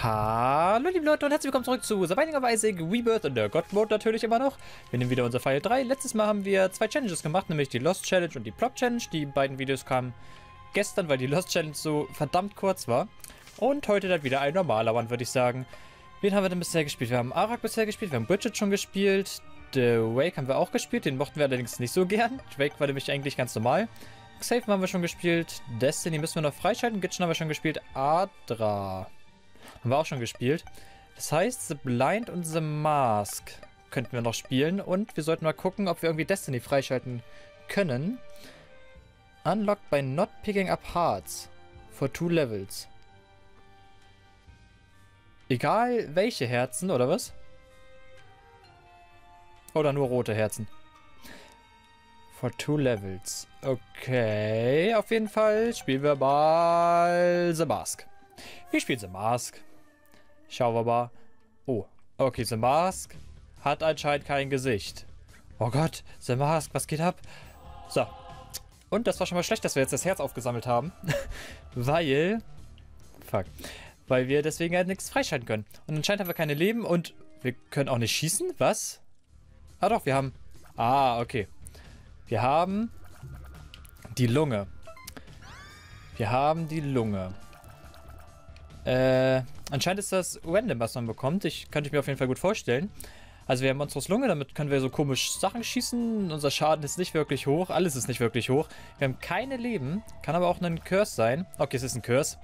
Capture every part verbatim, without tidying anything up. Hallo liebe Leute und herzlich willkommen zurück zu The Binding of Isaac: Rebirth und der God-Mode natürlich immer noch. Wir nehmen wieder unser File drei. Letztes Mal haben wir zwei Challenges gemacht, nämlich die Lost Challenge und die Prop Challenge. Die beiden Videos kamen gestern, weil die Lost Challenge so verdammt kurz war. Und heute dann wieder ein normaler One, würde ich sagen. Wen haben wir denn bisher gespielt? Wir haben Arak bisher gespielt, wir haben Bridget schon gespielt. The Wake haben wir auch gespielt, den mochten wir allerdings nicht so gern. Drake war nämlich eigentlich ganz normal. Xave haben wir schon gespielt. Destiny müssen wir noch freischalten. Gitchen haben wir schon gespielt. Adra haben wir auch schon gespielt. Das heißt, The Blind und The Mask könnten wir noch spielen. Und wir sollten mal gucken, ob wir irgendwie Destiny freischalten können. Unlocked by not picking up hearts for two levels. Egal welche Herzen, oder was? Oder nur rote Herzen. For two levels. Okay, auf jeden Fall spielen wir mal The Mask. Wir spielen The Mask. Schauen wir mal. Oh, okay, The Mask hat anscheinend kein Gesicht. Oh Gott, The Mask, was geht ab? So. Und das war schon mal schlecht, dass wir jetzt das Herz aufgesammelt haben. Weil... Fuck. Weil wir deswegen halt nichts freischalten können. Und anscheinend haben wir keine Leben und wir können auch nicht schießen. Was? Ah doch, wir haben... Ah, okay. Wir haben... Die Lunge. Wir haben die Lunge. Äh, anscheinend ist das random, was man bekommt. Ich kann ich mir auf jeden Fall gut vorstellen. Also wir haben Monstros Lunge, damit können wir so komisch Sachen schießen. Unser Schaden ist nicht wirklich hoch. Alles ist nicht wirklich hoch. Wir haben keine Leben. Kann aber auch ein Curse sein. Okay, es ist ein Curse.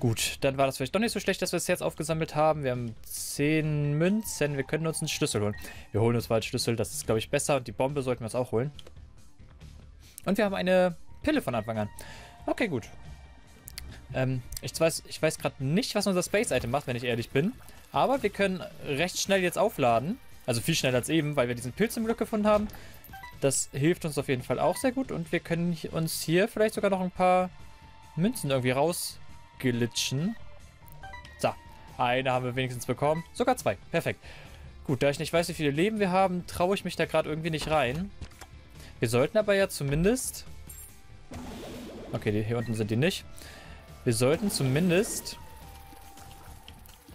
Gut, dann war das vielleicht doch nicht so schlecht, dass wir es jetzt aufgesammelt haben. Wir haben zehn Münzen. Wir können uns einen Schlüssel holen. Wir holen uns mal einen Schlüssel. Das ist, glaube ich, besser. Und die Bombe sollten wir uns auch holen. Und wir haben eine Pille von Anfang an. Okay, gut. Ähm, ich weiß, ich weiß gerade nicht, was unser Space-Item macht, wenn ich ehrlich bin. Aber wir können recht schnell jetzt aufladen. Also viel schneller als eben, weil wir diesen Pilz im Glück gefunden haben. Das hilft uns auf jeden Fall auch sehr gut. Und wir können uns hier vielleicht sogar noch ein paar Münzen irgendwie rausglitschen. So, eine haben wir wenigstens bekommen. Sogar zwei. Perfekt. Gut, da ich nicht weiß, wie viele Leben wir haben, traue ich mich da gerade irgendwie nicht rein. Wir sollten aber ja zumindest... Okay, die, hier unten sind die nicht. Wir sollten zumindest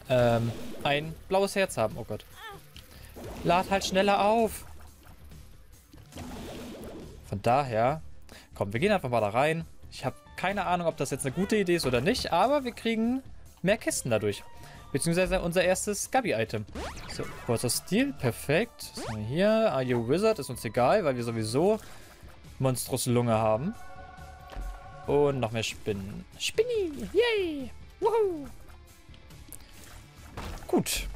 ähm, ein blaues Herz haben. Oh Gott. Lad halt schneller auf. Von daher, komm, wir gehen einfach mal da rein. Ich habe keine Ahnung, ob das jetzt eine gute Idee ist oder nicht, aber wir kriegen mehr Kisten dadurch. Beziehungsweise unser erstes Gabi-Item. So, Quarzer Steel, perfekt. Was haben wir hier? Are you Wizard? Ist uns egal, weil wir sowieso Monstros Lunge haben. Und noch mehr Spinnen. Spinni! Yay! Woohoo! Gut.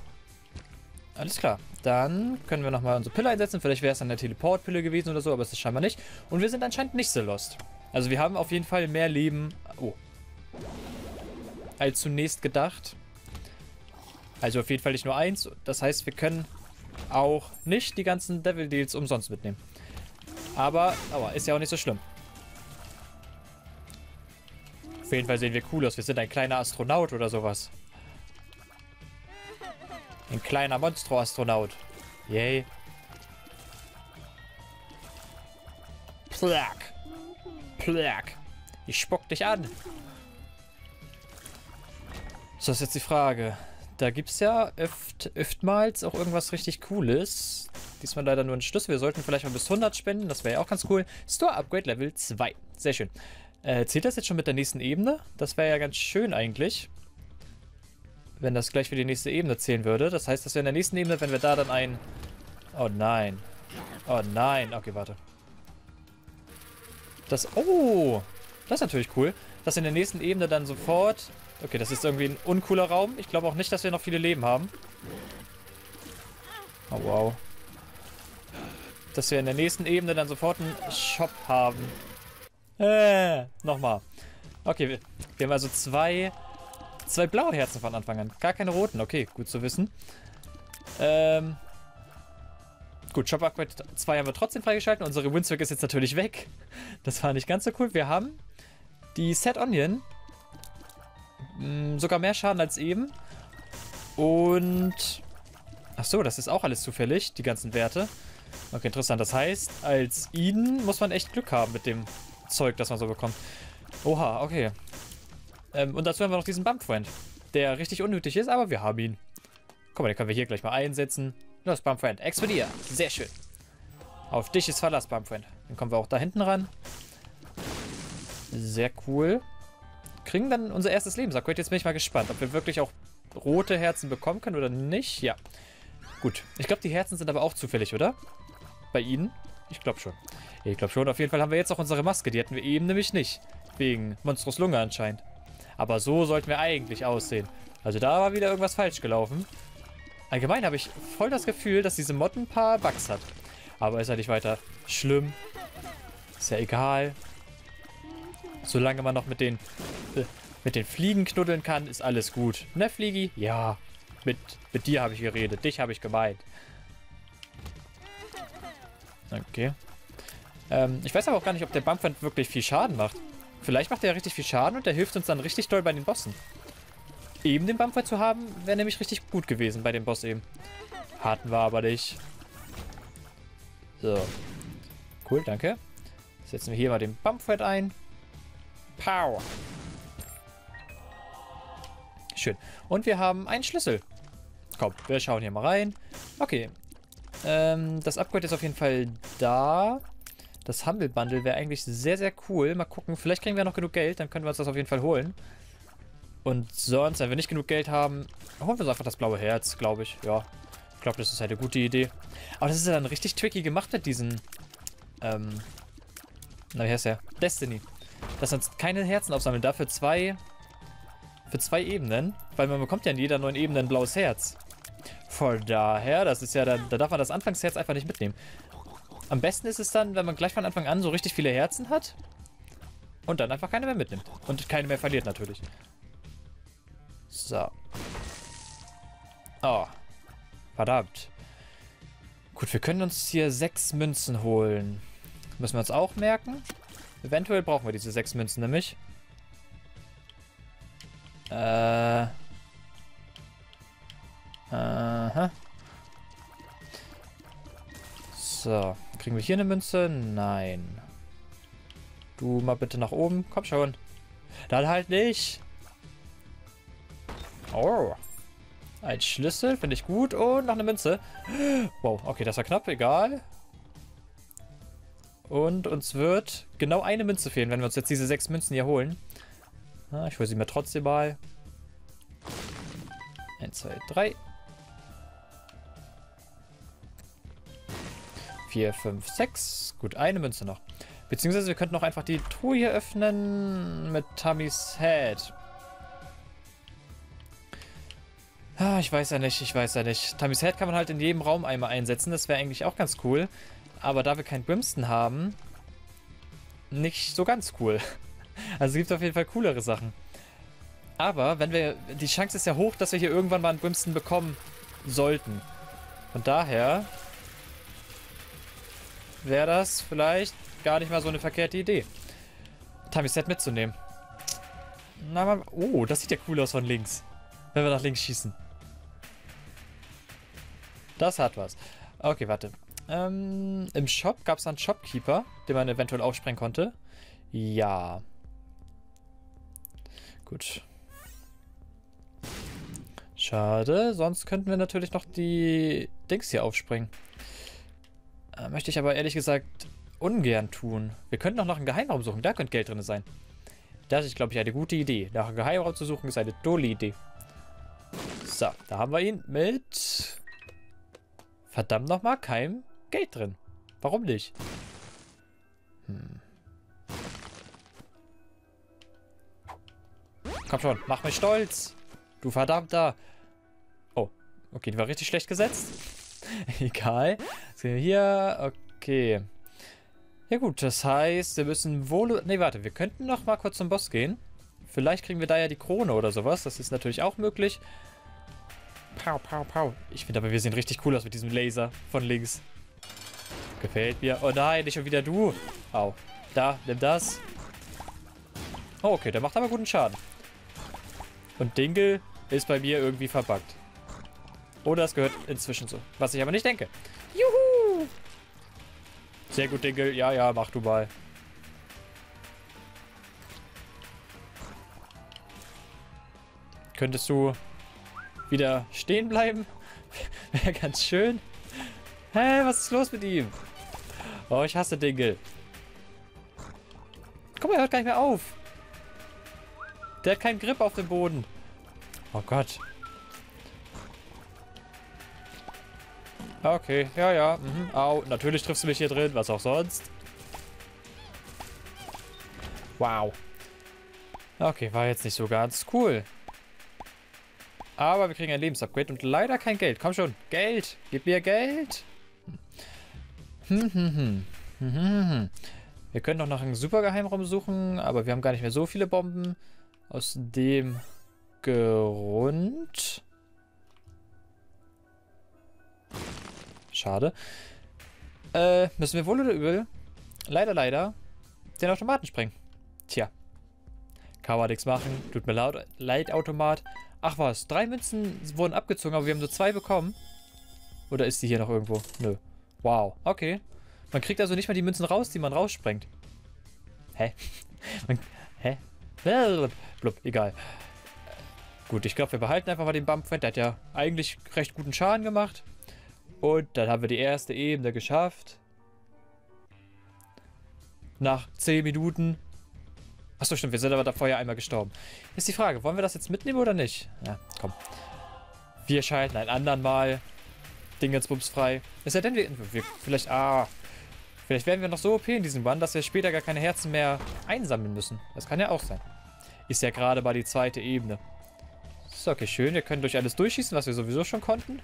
Alles klar. Dann können wir nochmal unsere Pille einsetzen. Vielleicht wäre es dann eine Teleport-Pille gewesen oder so, aber es ist scheinbar nicht. Und wir sind anscheinend nicht so lost. Also wir haben auf jeden Fall mehr Leben... Oh. Als zunächst gedacht. Also auf jeden Fall nicht nur eins. Das heißt, wir können auch nicht die ganzen Devil-Deals umsonst mitnehmen. Aber, aber ist ja auch nicht so schlimm. Auf jeden Fall sehen wir cool aus. Wir sind ein kleiner Astronaut oder sowas. Ein kleiner Monstro-Astronaut. Yay. Plack. Plack. Ich spuck dich an. So, ist jetzt die Frage. Da gibt es ja öft, öftmals auch irgendwas richtig Cooles. Diesmal leider nur einen Schlüssel. Wir sollten vielleicht mal bis hundert spenden. Das wäre ja auch ganz cool. Store Upgrade Level zwei. Sehr schön. Äh, zählt das jetzt schon mit der nächsten Ebene? Das wäre ja ganz schön eigentlich. Wenn das gleich für die nächste Ebene zählen würde. Das heißt, dass wir in der nächsten Ebene, wenn wir da dann ein... Oh nein. Oh nein. Okay, warte. Das... Oh! Das ist natürlich cool. Dass in der nächsten Ebene dann sofort... Okay, das ist irgendwie ein uncooler Raum. Ich glaube auch nicht, dass wir noch viele Leben haben. Oh, wow. Dass wir in der nächsten Ebene dann sofort einen Shop haben. Äh, nochmal. Okay, wir, wir haben also zwei, zwei blaue Herzen von Anfang an. Gar keine roten. Okay, gut zu wissen. Ähm. Gut, Shop Upgrade zwei haben wir trotzdem freigeschalten. Unsere Windswick ist jetzt natürlich weg. Das war nicht ganz so cool. Wir haben die Set Onion. Mh, sogar mehr Schaden als eben. Und... Ach so, das ist auch alles zufällig, die ganzen Werte. Okay, interessant. Das heißt, als Eden muss man echt Glück haben mit dem... Zeug, das man so bekommt. Oha, okay. Ähm, und dazu haben wir noch diesen Bumfriend. der richtig unnötig ist, aber wir haben ihn. Guck mal, den können wir hier gleich mal einsetzen. Los, Bumfriend, explodier. Sehr schön. Auf dich ist Verlass, Bumfriend. Dann kommen wir auch da hinten ran. Sehr cool. Kriegen dann unser erstes Lebensakquit. Jetzt bin ich mal gespannt, ob wir wirklich auch rote Herzen bekommen können oder nicht. Ja. Gut. Ich glaube, die Herzen sind aber auch zufällig, oder? Bei Ihnen? Ich glaube schon. Ich glaube schon. Auf jeden Fall haben wir jetzt auch unsere Maske. Die hatten wir eben nämlich nicht. Wegen Monstros Lunge anscheinend. Aber so sollten wir eigentlich aussehen. Also da war wieder irgendwas falsch gelaufen. Allgemein habe ich voll das Gefühl, dass diese Mod ein paar Bugs hat. Aber ist ja nicht weiter schlimm. Ist ja egal. Solange man noch mit den äh, mit den Fliegen knuddeln kann, ist alles gut. Ne, Fliegi? Ja. Mit, mit dir habe ich geredet. Dich habe ich gemeint. Okay. Ähm, ich weiß aber auch gar nicht, ob der Bumfriend wirklich viel Schaden macht. Vielleicht macht er richtig viel Schaden und der hilft uns dann richtig doll bei den Bossen. Eben den Bumfriend zu haben, wäre nämlich richtig gut gewesen bei dem Boss eben. Hatten wir aber nicht. So. Cool, danke. Setzen wir hier mal den Bumfriend ein. Power. Schön. Und wir haben einen Schlüssel. Komm, wir schauen hier mal rein. Okay. Ähm, das Upgrade ist auf jeden Fall da. Das Humble Bundle wäre eigentlich sehr, sehr cool. Mal gucken, vielleicht kriegen wir noch genug Geld, dann können wir uns das auf jeden Fall holen. Und sonst, wenn wir nicht genug Geld haben, holen wir uns einfach das blaue Herz, glaube ich. Ja, ich glaube, das ist halt eine gute Idee. Aber das ist ja dann richtig tricky gemacht mit diesen, ähm, na, wie heißt der? Destiny. Dass man keine Herzen aufsammeln darf für zwei, für zwei Ebenen. Weil man bekommt ja in jeder neuen Ebene ein blaues Herz. Von daher, das ist ja dann, da darf man das Anfangsherz einfach nicht mitnehmen. Am besten ist es dann, wenn man gleich von Anfang an so richtig viele Herzen hat und dann einfach keine mehr mitnimmt. Und keine mehr verliert natürlich. So. Oh. Verdammt. Gut, wir können uns hier sechs Münzen holen. Müssen wir uns auch merken. Eventuell brauchen wir diese sechs Münzen nämlich. Äh... Aha. So, kriegen wir hier eine Münze? Nein. Du mal bitte nach oben. Komm schon. Dann halt nicht. Oh. Ein Schlüssel, finde ich gut. Und noch eine Münze. Wow, okay, das war knapp. Egal. Und uns wird genau eine Münze fehlen, wenn wir uns jetzt diese sechs Münzen hier holen. Na, ich hole sie mir trotzdem mal. eins, zwei, drei. vier, fünf, sechs. Gut, eine Münze noch. Beziehungsweise wir könnten auch einfach die Truhe hier öffnen mit Tami-Set. Ah, ich weiß ja nicht, ich weiß ja nicht. Tami-Set kann man halt in jedem Raum einmal einsetzen. Das wäre eigentlich auch ganz cool. Aber da wir keinen Brimstone haben, nicht so ganz cool. Also gibt es auf jeden Fall coolere Sachen. Aber wenn wir, die Chance ist ja hoch, dass wir hier irgendwann mal einen Brimstone bekommen sollten. Von daher wäre das vielleicht gar nicht mal so eine verkehrte Idee, Tami-Set mitzunehmen. Na, mal, oh, das sieht ja cool aus von links. Wenn wir nach links schießen. Das hat was. Okay, warte. Ähm, im Shop gab es einen Shopkeeper, den man eventuell aufsprengen konnte. Ja. Gut. Schade, sonst könnten wir natürlich noch die Dings hier aufspringen. Äh, möchte ich aber ehrlich gesagt ungern tun. Wir könnten auch nach einem Geheimraum suchen, da könnte Geld drin sein. Das ist, glaube ich, eine gute Idee. Nach einem Geheimraum zu suchen ist eine dolle Idee. So, da haben wir ihn mit... Verdammt nochmal, kein Geld drin. Warum nicht? Hm. Komm schon, mach mich stolz. Du verdammter. Oh, okay, die war richtig schlecht gesetzt. Egal. Jetzt gehen wir hier. Okay. Ja gut, das heißt, wir müssen wohl... Ne, warte, wir könnten noch mal kurz zum Boss gehen. Vielleicht kriegen wir da ja die Krone oder sowas. Das ist natürlich auch möglich. Pow, pow, pow. Ich finde aber, wir sehen richtig cool aus mit diesem Laser von links. Gefällt mir. Oh nein, nicht schon wieder du. Au. Da, nimm das. Oh, okay, der macht aber guten Schaden. Und Dingle ist bei mir irgendwie verbuggt. Oder es gehört inzwischen so. Was ich aber nicht denke. Juhu! Sehr gut, Dingle. Ja, ja, mach du mal. Könntest du wieder stehen bleiben? Wäre ganz schön. Hä, hey, was ist los mit ihm? Oh, ich hasse Dingel. Guck mal, er hört gar nicht mehr auf. Der hat keinen Grip auf dem Boden. Oh Gott. Okay, ja, ja. Mhm. Au, natürlich triffst du mich hier drin, was auch sonst. Wow. Okay, war jetzt nicht so ganz cool. Aber wir kriegen ein Lebensupgrade und leider kein Geld. Komm schon, Geld. Gib mir Geld. Hm, hm, hm. Hm, hm, hm. Wir können noch nach einem Supergeheimraum suchen, aber wir haben gar nicht mehr so viele Bomben. Aus dem Grund. Schade. Äh, müssen wir wohl oder übel, leider, leider, den Automaten sprengen. Tja. Kann man nichts machen. Tut mir laut, leid, Automat. Ach was, drei Münzen wurden abgezogen, aber wir haben nur zwei bekommen. Oder ist die hier noch irgendwo? Nö. Wow, okay. Man kriegt also nicht mal die Münzen raus, die man raussprengt. Hä? Man, hä? Blub, egal. Gut, ich glaube, wir behalten einfach mal den Bumfriend. Der hat ja eigentlich recht guten Schaden gemacht. Und dann haben wir die erste Ebene geschafft. Nach zehn Minuten. Achso, stimmt, wir sind aber da vorher einmal gestorben. Ist die Frage, wollen wir das jetzt mitnehmen oder nicht? Ja, komm. Wir schalten ein andern Mal Dingensbums frei. Ist ja denn, wir, wir vielleicht, ah, vielleicht werden wir noch so O P in diesem Run, dass wir später gar keine Herzen mehr einsammeln müssen. Das kann ja auch sein. Ist ja gerade bei die zweite Ebene. So, okay, schön. Wir können durch alles durchschießen, was wir sowieso schon konnten.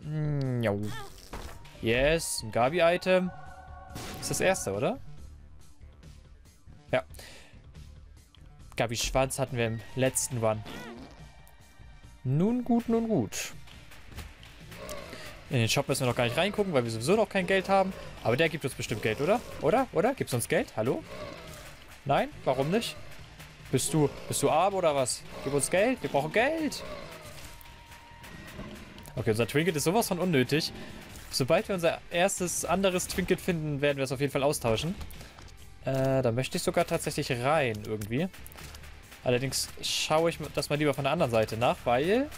Mm, jo. Yes, ein Gabi-Item. Ist das erste, oder? Ja. Gabis Schwanz hatten wir im letzten Run. Nun gut, nun gut. In den Shop müssen wir noch gar nicht reingucken, weil wir sowieso noch kein Geld haben. Aber der gibt uns bestimmt Geld, oder? Oder? Oder? Gibt's uns Geld? Hallo? Nein? Warum nicht? Bist du, bist du arm oder was? Gib uns Geld. Wir brauchen Geld. Okay, unser Trinket ist sowas von unnötig. Sobald wir unser erstes anderes Trinket finden, werden wir es auf jeden Fall austauschen. Äh, da möchte ich sogar tatsächlich rein, irgendwie. Allerdings schaue ich das mal lieber von der anderen Seite nach, weil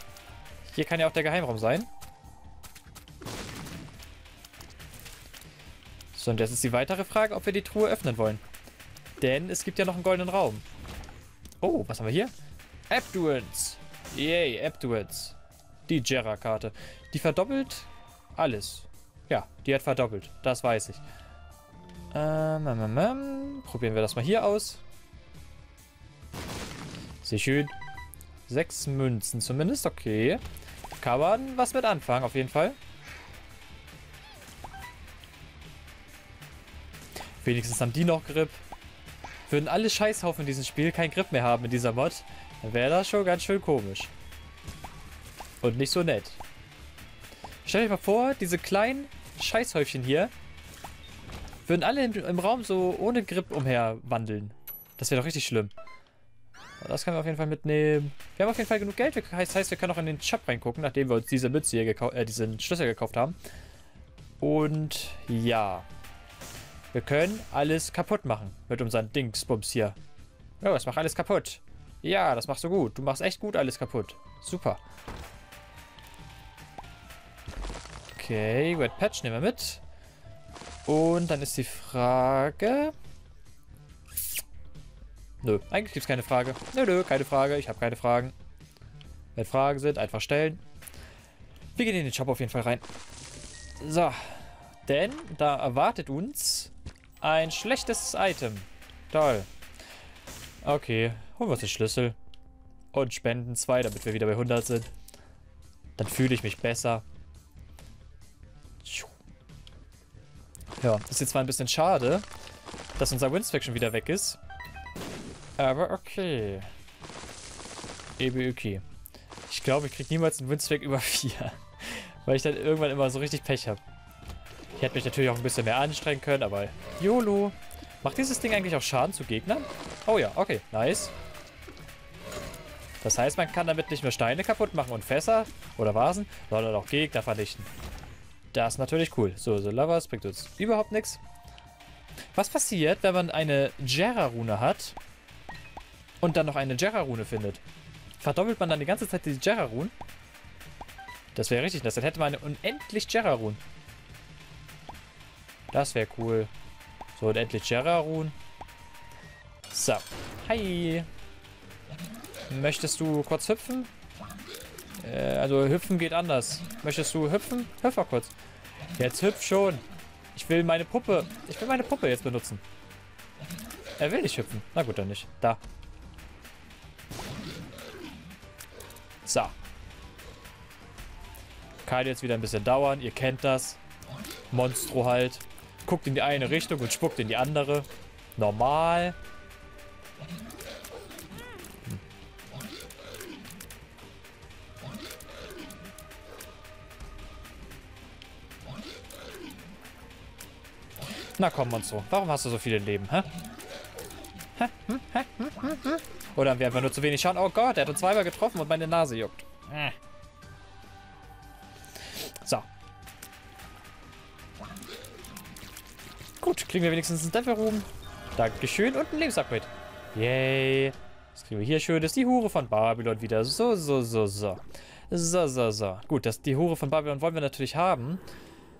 hier kann ja auch der Geheimraum sein. So, und jetzt ist die weitere Frage, ob wir die Truhe öffnen wollen. Denn es gibt ja noch einen goldenen Raum. Oh, was haben wir hier? Abduents! Yay, Abduents. Die Jera-Karte. Die verdoppelt alles. Ja, die hat verdoppelt. Das weiß ich. Ähm, ähm, ähm, probieren wir das mal hier aus. Sehr schön. Sechs Münzen zumindest, okay. Kann man was mit anfangen, auf jeden Fall. Wenigstens haben die noch Grip. Würden alle Scheißhaufen in diesem Spiel keinen Grip mehr haben in dieser Mod, dann wäre das schon ganz schön komisch. Und nicht so nett. Stell dir mal vor, diese kleinen Scheißhäufchen hier würden alle im, im Raum so ohne Grip umherwandeln. Das wäre doch richtig schlimm. Das können wir auf jeden Fall mitnehmen. Wir haben auf jeden Fall genug Geld. Das heißt, wir können auch in den Shop reingucken, nachdem wir uns diese Mütze hier gekauft, äh, diesen Schlüssel gekauft haben. Und ja. Wir können alles kaputt machen mit unseren Dingsbums hier. Ja, das macht alles kaputt. Ja, das machst du gut. Du machst echt gut alles kaputt. Super. Okay, Red Patch nehmen wir mit. Und dann ist die Frage... Nö, eigentlich gibt es keine Frage. Nö, nö, keine Frage. Ich habe keine Fragen. Wenn Fragen sind, einfach stellen. Wir gehen in den Shop auf jeden Fall rein. So. Denn da erwartet uns ein schlechtes Item. Toll. Okay, holen wir uns den Schlüssel. Und spenden zwei, damit wir wieder bei hundert sind. Dann fühle ich mich besser. Ja, ist jetzt zwar ein bisschen schade, dass unser Winstack schon wieder weg ist. Aber okay. Eben okay. Ich glaube, ich kriege niemals einen Winstack über vier. Weil ich dann irgendwann immer so richtig Pech habe. Ich hätte mich natürlich auch ein bisschen mehr anstrengen können, aber YOLO. Macht dieses Ding eigentlich auch Schaden zu Gegnern? Oh ja, okay, nice. Das heißt, man kann damit nicht nur Steine kaputt machen und Fässer oder Vasen, sondern auch Gegner vernichten. Das ist natürlich cool. So, so Lovers bringt uns überhaupt nichts. Was passiert, wenn man eine Jera-Rune hat und dann noch eine Jera-Rune findet? Verdoppelt man dann die ganze Zeit die Jera-Rune? Das wäre richtig, das dann hätte man eine unendlich Jera-Rune. Das wäre cool. So, unendlich Jera-Rune. So. Hi. Möchtest du kurz hüpfen? Äh, also hüpfen geht anders. Möchtest du hüpfen? Hüpf mal kurz. Jetzt hüpf schon. Ich will meine Puppe. Ich will meine Puppe jetzt benutzen. Er will nicht hüpfen. Na gut, dann nicht. Da. So. Kann jetzt wieder ein bisschen dauern. Ihr kennt das. Monstro halt. Guckt in die eine Richtung und spuckt in die andere. Normal. Hm. Na komm, Monstro. Warum hast du so viele Leben, hä? Hä? Hm? Hä? Hm? Hm? Hm? Oder haben wir einfach nur zu wenig Schaden? Oh Gott, er hat uns zweimal getroffen und meine Nase juckt. Äh. So. Gut, kriegen wir wenigstens einen Devil-Ruhm. Dankeschön und ein Lebensupgrade. Yay. Was kriegen wir hier Schönes? Die Hure von Babylon wieder. So, so, so, so. So, so, so. Gut, das, die Hure von Babylon wollen wir natürlich haben.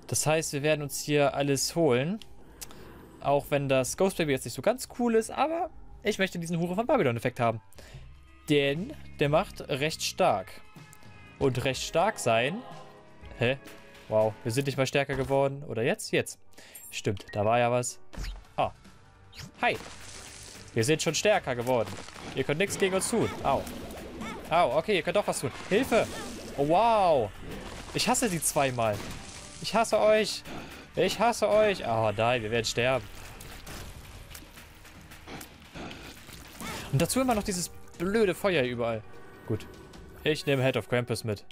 Das heißt, wir werden uns hier alles holen. Auch wenn das Ghost Baby jetzt nicht so ganz cool ist, aber ich möchte diesen Hure von Babylon-Effekt haben. Denn der macht recht stark. Und recht stark sein... Hä? Wow, wir sind nicht mal stärker geworden. Oder jetzt? Jetzt. Stimmt, da war ja was. Ah. Hi. Wir sind schon stärker geworden. Ihr könnt nichts gegen uns tun. Au. Au, okay, ihr könnt doch was tun. Hilfe! Oh, wow. Ich hasse die zweimal. Ich hasse euch. Ich hasse euch. Oh nein, wir werden sterben. Und dazu immer noch dieses blöde Feuer überall. Gut. Ich nehme Head of Krampus mit.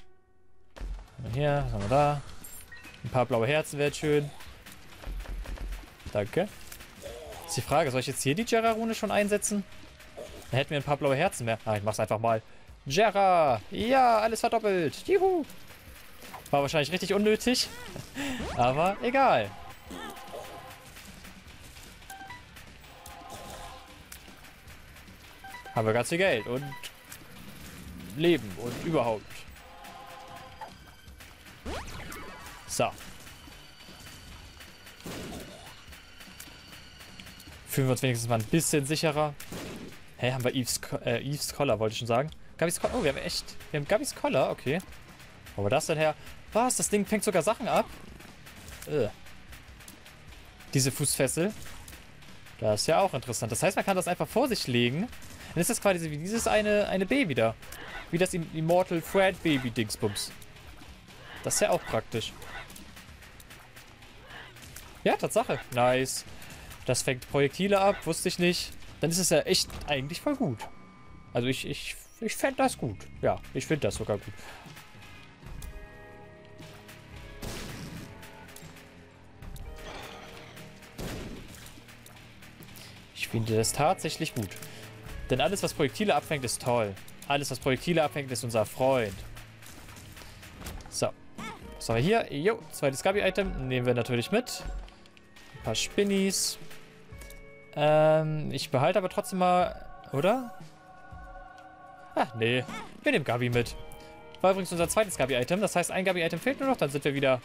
Hier, was haben wir da? Ein paar blaue Herzen wäre schön. Danke. Ist die Frage, soll ich jetzt hier die Jera-Rune schon einsetzen? Dann hätten wir ein paar blaue Herzen mehr. Ah, ich mach's einfach mal. Jera! Ja, alles verdoppelt. Juhu! War wahrscheinlich richtig unnötig. Aber egal. Haben wir ganz viel Geld und Leben und überhaupt. So. Fühlen wir uns wenigstens mal ein bisschen sicherer. Hä, haben wir Eve's, äh, Eve's Collar, wollte ich schon sagen. Gabi's Collar. Oh, wir haben echt. Wir haben Gabi's Collar, okay. Wo war das denn her? Was? Das Ding fängt sogar Sachen ab? Ugh. Diese Fußfessel. Das ist ja auch interessant. Das heißt, man kann das einfach vor sich legen. Dann ist das quasi wie dieses eine, eine Baby da. Wie das Immortal Thread Baby Dingsbums. Das ist ja auch praktisch. Ja, Tatsache. Nice. Das fängt Projektile ab, wusste ich nicht. Dann ist es ja echt eigentlich voll gut. Also ich, ich, ich fände das gut. Ja, ich finde das sogar gut. Ich finde das tatsächlich gut. Denn alles, was Projektile abfängt, ist toll. Alles, was Projektile abfängt, ist unser Freund. So. Was haben wir hier? Jo, zweites Gabi-Item. Nehmen wir natürlich mit. Ein paar Spinnies. Ähm, ich behalte aber trotzdem mal... Oder? Ach, nee. Wir nehmen Gabi mit. War übrigens unser zweites Gabi-Item. Das heißt, ein Gabi-Item fehlt nur noch. Dann sind wir wieder...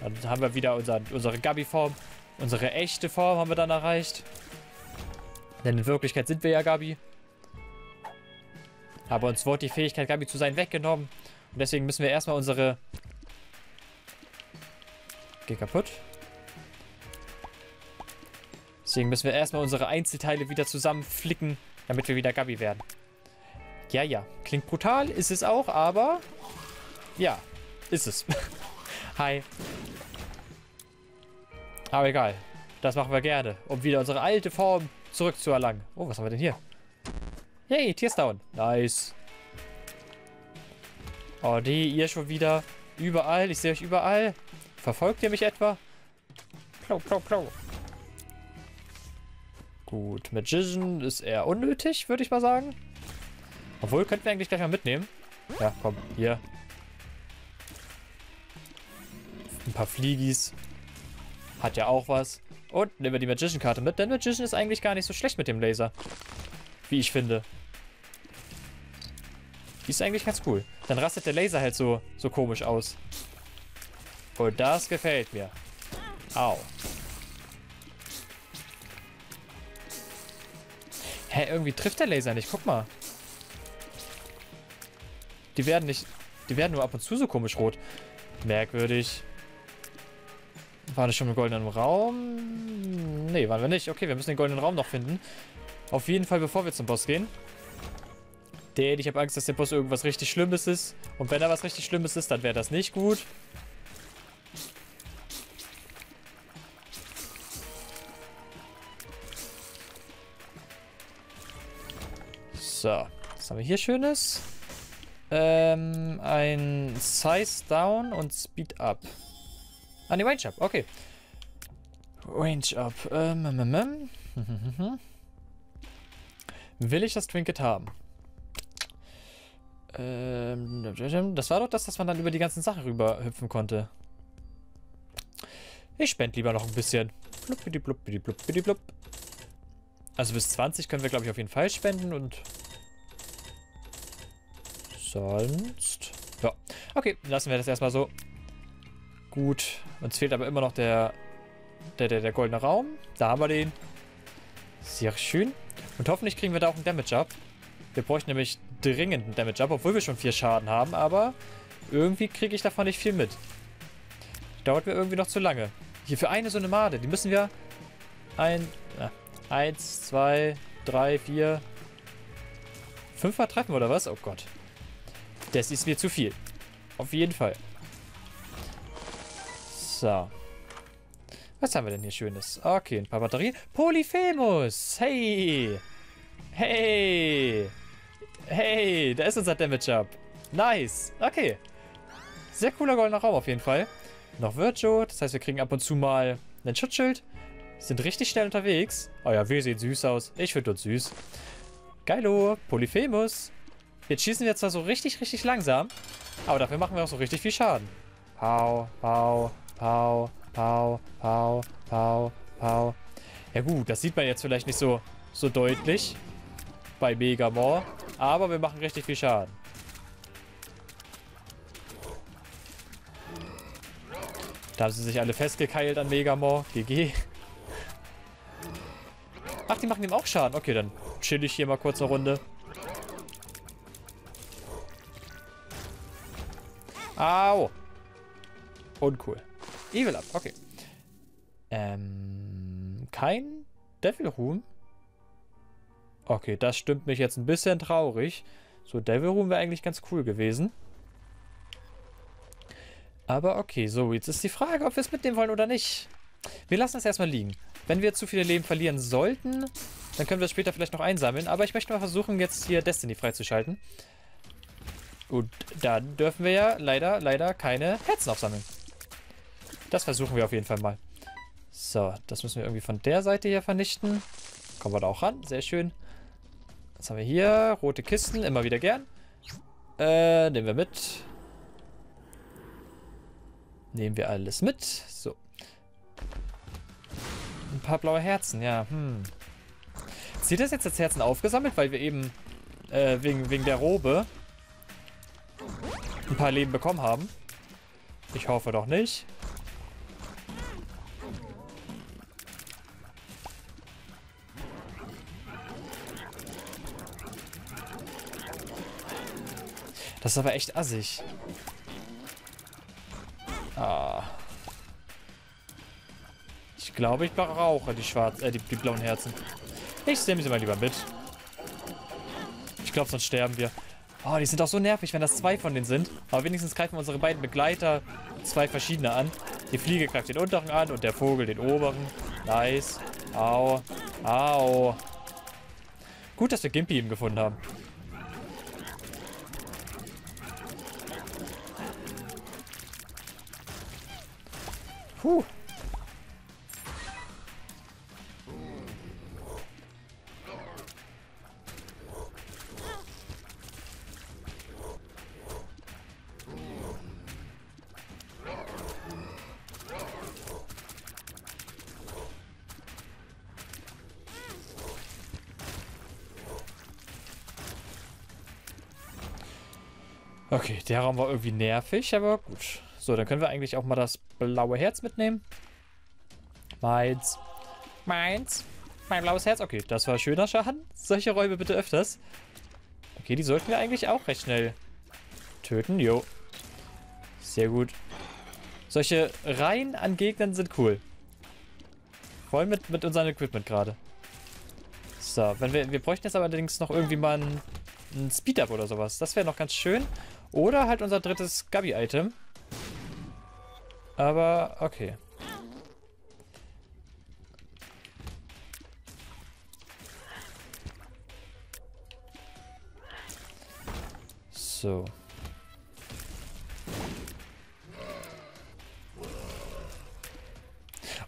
Dann haben wir wieder unser, unsere Gabi-Form. Unsere echte Form haben wir dann erreicht. Denn in Wirklichkeit sind wir ja Gabi. Aber uns wurde die Fähigkeit, Gabi zu sein, weggenommen. Und deswegen müssen wir erstmal unsere... Geh kaputt. Deswegen müssen wir erstmal unsere Einzelteile wieder zusammenflicken, damit wir wieder Gabi werden. Ja, ja. Klingt brutal, ist es auch, aber... Ja, ist es. Hi. Aber egal. Das machen wir gerne, um wieder unsere alte Form zurückzuerlangen. Oh, was haben wir denn hier? Yay, Tears down. Nice. Oh, die, ihr schon wieder. Überall, ich sehe euch überall. Verfolgt ihr mich etwa? Klau, klau, klau. Gut, Magician ist eher unnötig, würde ich mal sagen. Obwohl, könnten wir eigentlich gleich mal mitnehmen. Ja, komm, hier. Ein paar Fliegis. Hat ja auch was. Und nehmen wir die Magician-Karte mit, denn Magician ist eigentlich gar nicht so schlecht mit dem Laser. Wie ich finde. Die ist eigentlich ganz cool. Dann rastet der Laser halt so, so komisch aus. Und das gefällt mir. Au. Hä, irgendwie trifft der Laser nicht. Guck mal. Die werden nicht... Die werden nur ab und zu so komisch rot. Merkwürdig. War das schon im goldenen Raum? Nee, waren wir nicht. Okay, wir müssen den goldenen Raum noch finden. Auf jeden Fall, bevor wir zum Boss gehen. Denn ich habe Angst, dass der Boss irgendwas richtig Schlimmes ist. Und wenn da was richtig Schlimmes ist, dann wäre das nicht gut. So, was haben wir hier Schönes? Ähm, ein Size Down und Speed Up. Ah, ne, Range Up, okay. Range Up. Ähm, ähm, ähm. Will ich das Trinket haben? Ähm, das war doch das, dass man dann über die ganzen Sachen rüber hüpfen konnte. Ich spende lieber noch ein bisschen. Also bis zwanzig können wir, glaube ich, auf jeden Fall spenden und... Sonst... Ja. Okay, lassen wir das erstmal so. Gut. Uns fehlt aber immer noch der... Der, der, der goldene Raum. Da haben wir den. Sehr schön. Und hoffentlich kriegen wir da auch einen Damage-Up. Wir bräuchten nämlich dringend einen Damage-Up, obwohl wir schon vier Schaden haben, aber... Irgendwie kriege ich davon nicht viel mit. Dauert mir irgendwie noch zu lange. Hier für eine so eine Made. Die müssen wir... Ein... Na, eins, zwei, drei, vier... Fünfmal treffen, oder was? Oh Gott. Das ist mir zu viel. Auf jeden Fall. So. Was haben wir denn hier Schönes? Okay, ein paar Batterien. Polyphemus! Hey! Hey! Hey! Da ist unser Damage-Up. Nice! Okay. Sehr cooler goldener Raum auf jeden Fall. Noch Virtue. Das heißt, wir kriegen ab und zu mal einen Schutzschild. Sind richtig schnell unterwegs. Oh ja, wir sehen süß aus. Ich finde uns süß. Geilo! Polyphemus! Jetzt schießen wir zwar so richtig, richtig langsam, aber dafür machen wir auch so richtig viel Schaden. Pau, pau, pau, pau, pau, pau, pau. Ja gut, das sieht man jetzt vielleicht nicht so, so deutlich bei Megamore, aber wir machen richtig viel Schaden. Da haben sie sich alle festgekeilt an Megamore. G G. Ach, die machen ihm auch Schaden. Okay, dann chill ich hier mal kurz eine Runde. Au! Uncool. Evil Up, okay. Ähm, kein Devil Room? Okay, das stimmt mich jetzt ein bisschen traurig. So, Devil Room wäre eigentlich ganz cool gewesen. Aber okay, so, jetzt ist die Frage, ob wir es mitnehmen wollen oder nicht. Wir lassen es erstmal liegen. Wenn wir zu viele Leben verlieren sollten, dann können wir es später vielleicht noch einsammeln. Aber ich möchte mal versuchen, jetzt hier Destiny freizuschalten. Und dann dürfen wir ja leider, leider keine Herzen aufsammeln. Das versuchen wir auf jeden Fall mal. So, das müssen wir irgendwie von der Seite hier vernichten. Kommen wir da auch ran, sehr schön. Was haben wir hier? Rote Kisten, immer wieder gern. Äh, nehmen wir mit. Nehmen wir alles mit. So. Ein paar blaue Herzen, ja, hm. Sieht das jetzt als Herzen aufgesammelt? Weil wir eben, äh, wegen, wegen der Robe... ein paar Leben bekommen haben. Ich hoffe doch nicht. Das ist aber echt assig. Ah. Ich glaube, ich brauche die schwarzen, äh, die, die blauen Herzen. Ich nehme sie mal lieber mit. Ich glaube, sonst sterben wir. Oh, die sind auch so nervig, wenn das zwei von denen sind. Aber wenigstens greifen unsere beiden Begleiter zwei verschiedene an. Die Fliege greift den unteren an und der Vogel den oberen. Nice. Au. Au. Gut, dass wir Gimpy eben gefunden haben. Puh. Okay, der Raum war irgendwie nervig, aber gut. So, dann können wir eigentlich auch mal das blaue Herz mitnehmen. Meins. Meins. Mein blaues Herz. Okay, das war schöner Schaden. Solche Räume bitte öfters. Okay, die sollten wir eigentlich auch recht schnell töten. Jo. Sehr gut. Solche Reihen an Gegnern sind cool. Vor allem mit, mit unserem Equipment gerade. So, wenn wir, wir bräuchten jetzt aber allerdings noch irgendwie mal ein, ein Speed-Up oder sowas. Das wäre noch ganz schön. Oder halt unser drittes Gabi-Item. Aber, okay. So.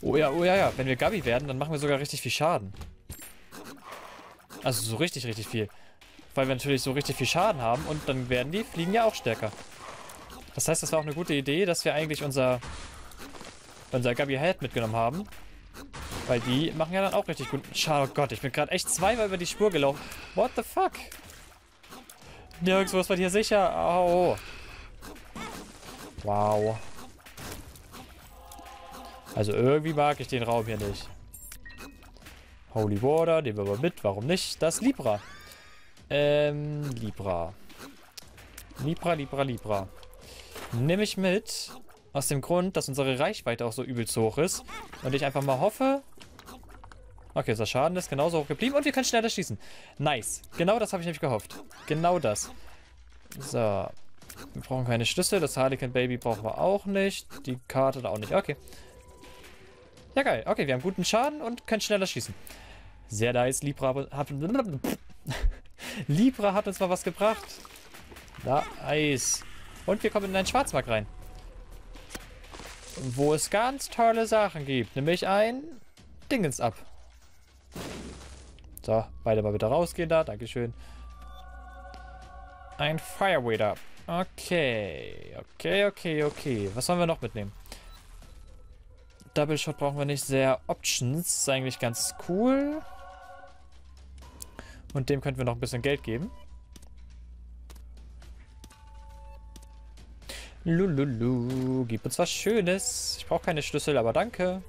Oh ja, oh ja, ja. Wenn wir Gabi werden, dann machen wir sogar richtig viel Schaden. Also so richtig, richtig viel. Weil wir natürlich so richtig viel Schaden haben und dann werden die Fliegen ja auch stärker. Das heißt, das war auch eine gute Idee, dass wir eigentlich unser, unser Gabi-Head mitgenommen haben. Weil die machen ja dann auch richtig gut Schaden. Oh Gott, ich bin gerade echt zweimal über die Spur gelaufen. What the fuck? Nirgendwo ist man hier sicher. Au. Wow. Also irgendwie mag ich den Raum hier nicht. Holy Water, nehmen wir mal mit. Warum nicht? Das Libra. Ähm, Libra. Libra, Libra, Libra. Nehme ich mit. Aus dem Grund, dass unsere Reichweite auch so übelst hoch ist. Und ich einfach mal hoffe... Okay, unser Schaden ist genauso hoch geblieben. Und wir können schneller schießen. Nice. Genau das habe ich nämlich gehofft. Genau das. So. Wir brauchen keine Schlüssel. Das Harlequin Baby brauchen wir auch nicht. Die Karte da auch nicht. Okay. Ja, geil. Okay, wir haben guten Schaden und können schneller schießen. Sehr nice. Libra hat, Libra hat uns mal was gebracht. Nice. Und wir kommen in einen Schwarzmarkt rein. Wo es ganz tolle Sachen gibt. Nämlich ein Dingens ab. So, beide mal wieder rausgehen da. Dankeschön. Ein Fireweeder. Okay. Okay, okay, okay. Was sollen wir noch mitnehmen? Double Shot brauchen wir nicht sehr. Options ist eigentlich ganz cool. Und dem könnten wir noch ein bisschen Geld geben. Lululu, gib uns was Schönes. Ich brauche keine Schlüssel, aber danke.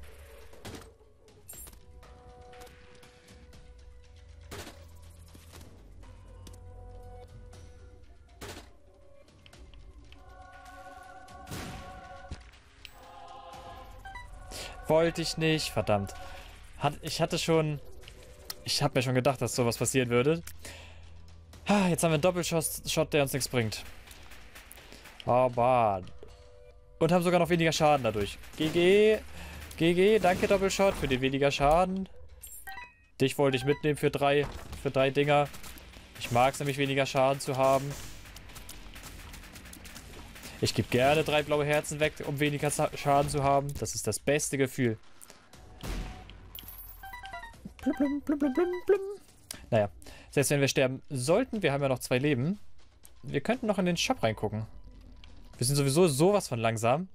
Wollte ich nicht, verdammt. Hat, ich hatte schon... Ich habe mir schon gedacht, dass sowas passieren würde. Ha, jetzt haben wir einen Doppelshot, der uns nichts bringt. Oh Mann. Und haben sogar noch weniger Schaden dadurch. G G. G G, danke Doppelshot für den weniger Schaden. Dich wollte ich mitnehmen für drei, für drei Dinger. Ich mag es nämlich, weniger Schaden zu haben. Ich gebe gerne drei blaue Herzen weg, um weniger Schaden zu haben. Das ist das beste Gefühl. Blum, blum, blum, blum, blum. Naja, selbst wenn wir sterben sollten, wir haben ja noch zwei Leben. Wir könnten noch in den Shop reingucken. Wir sind sowieso sowas von langsam.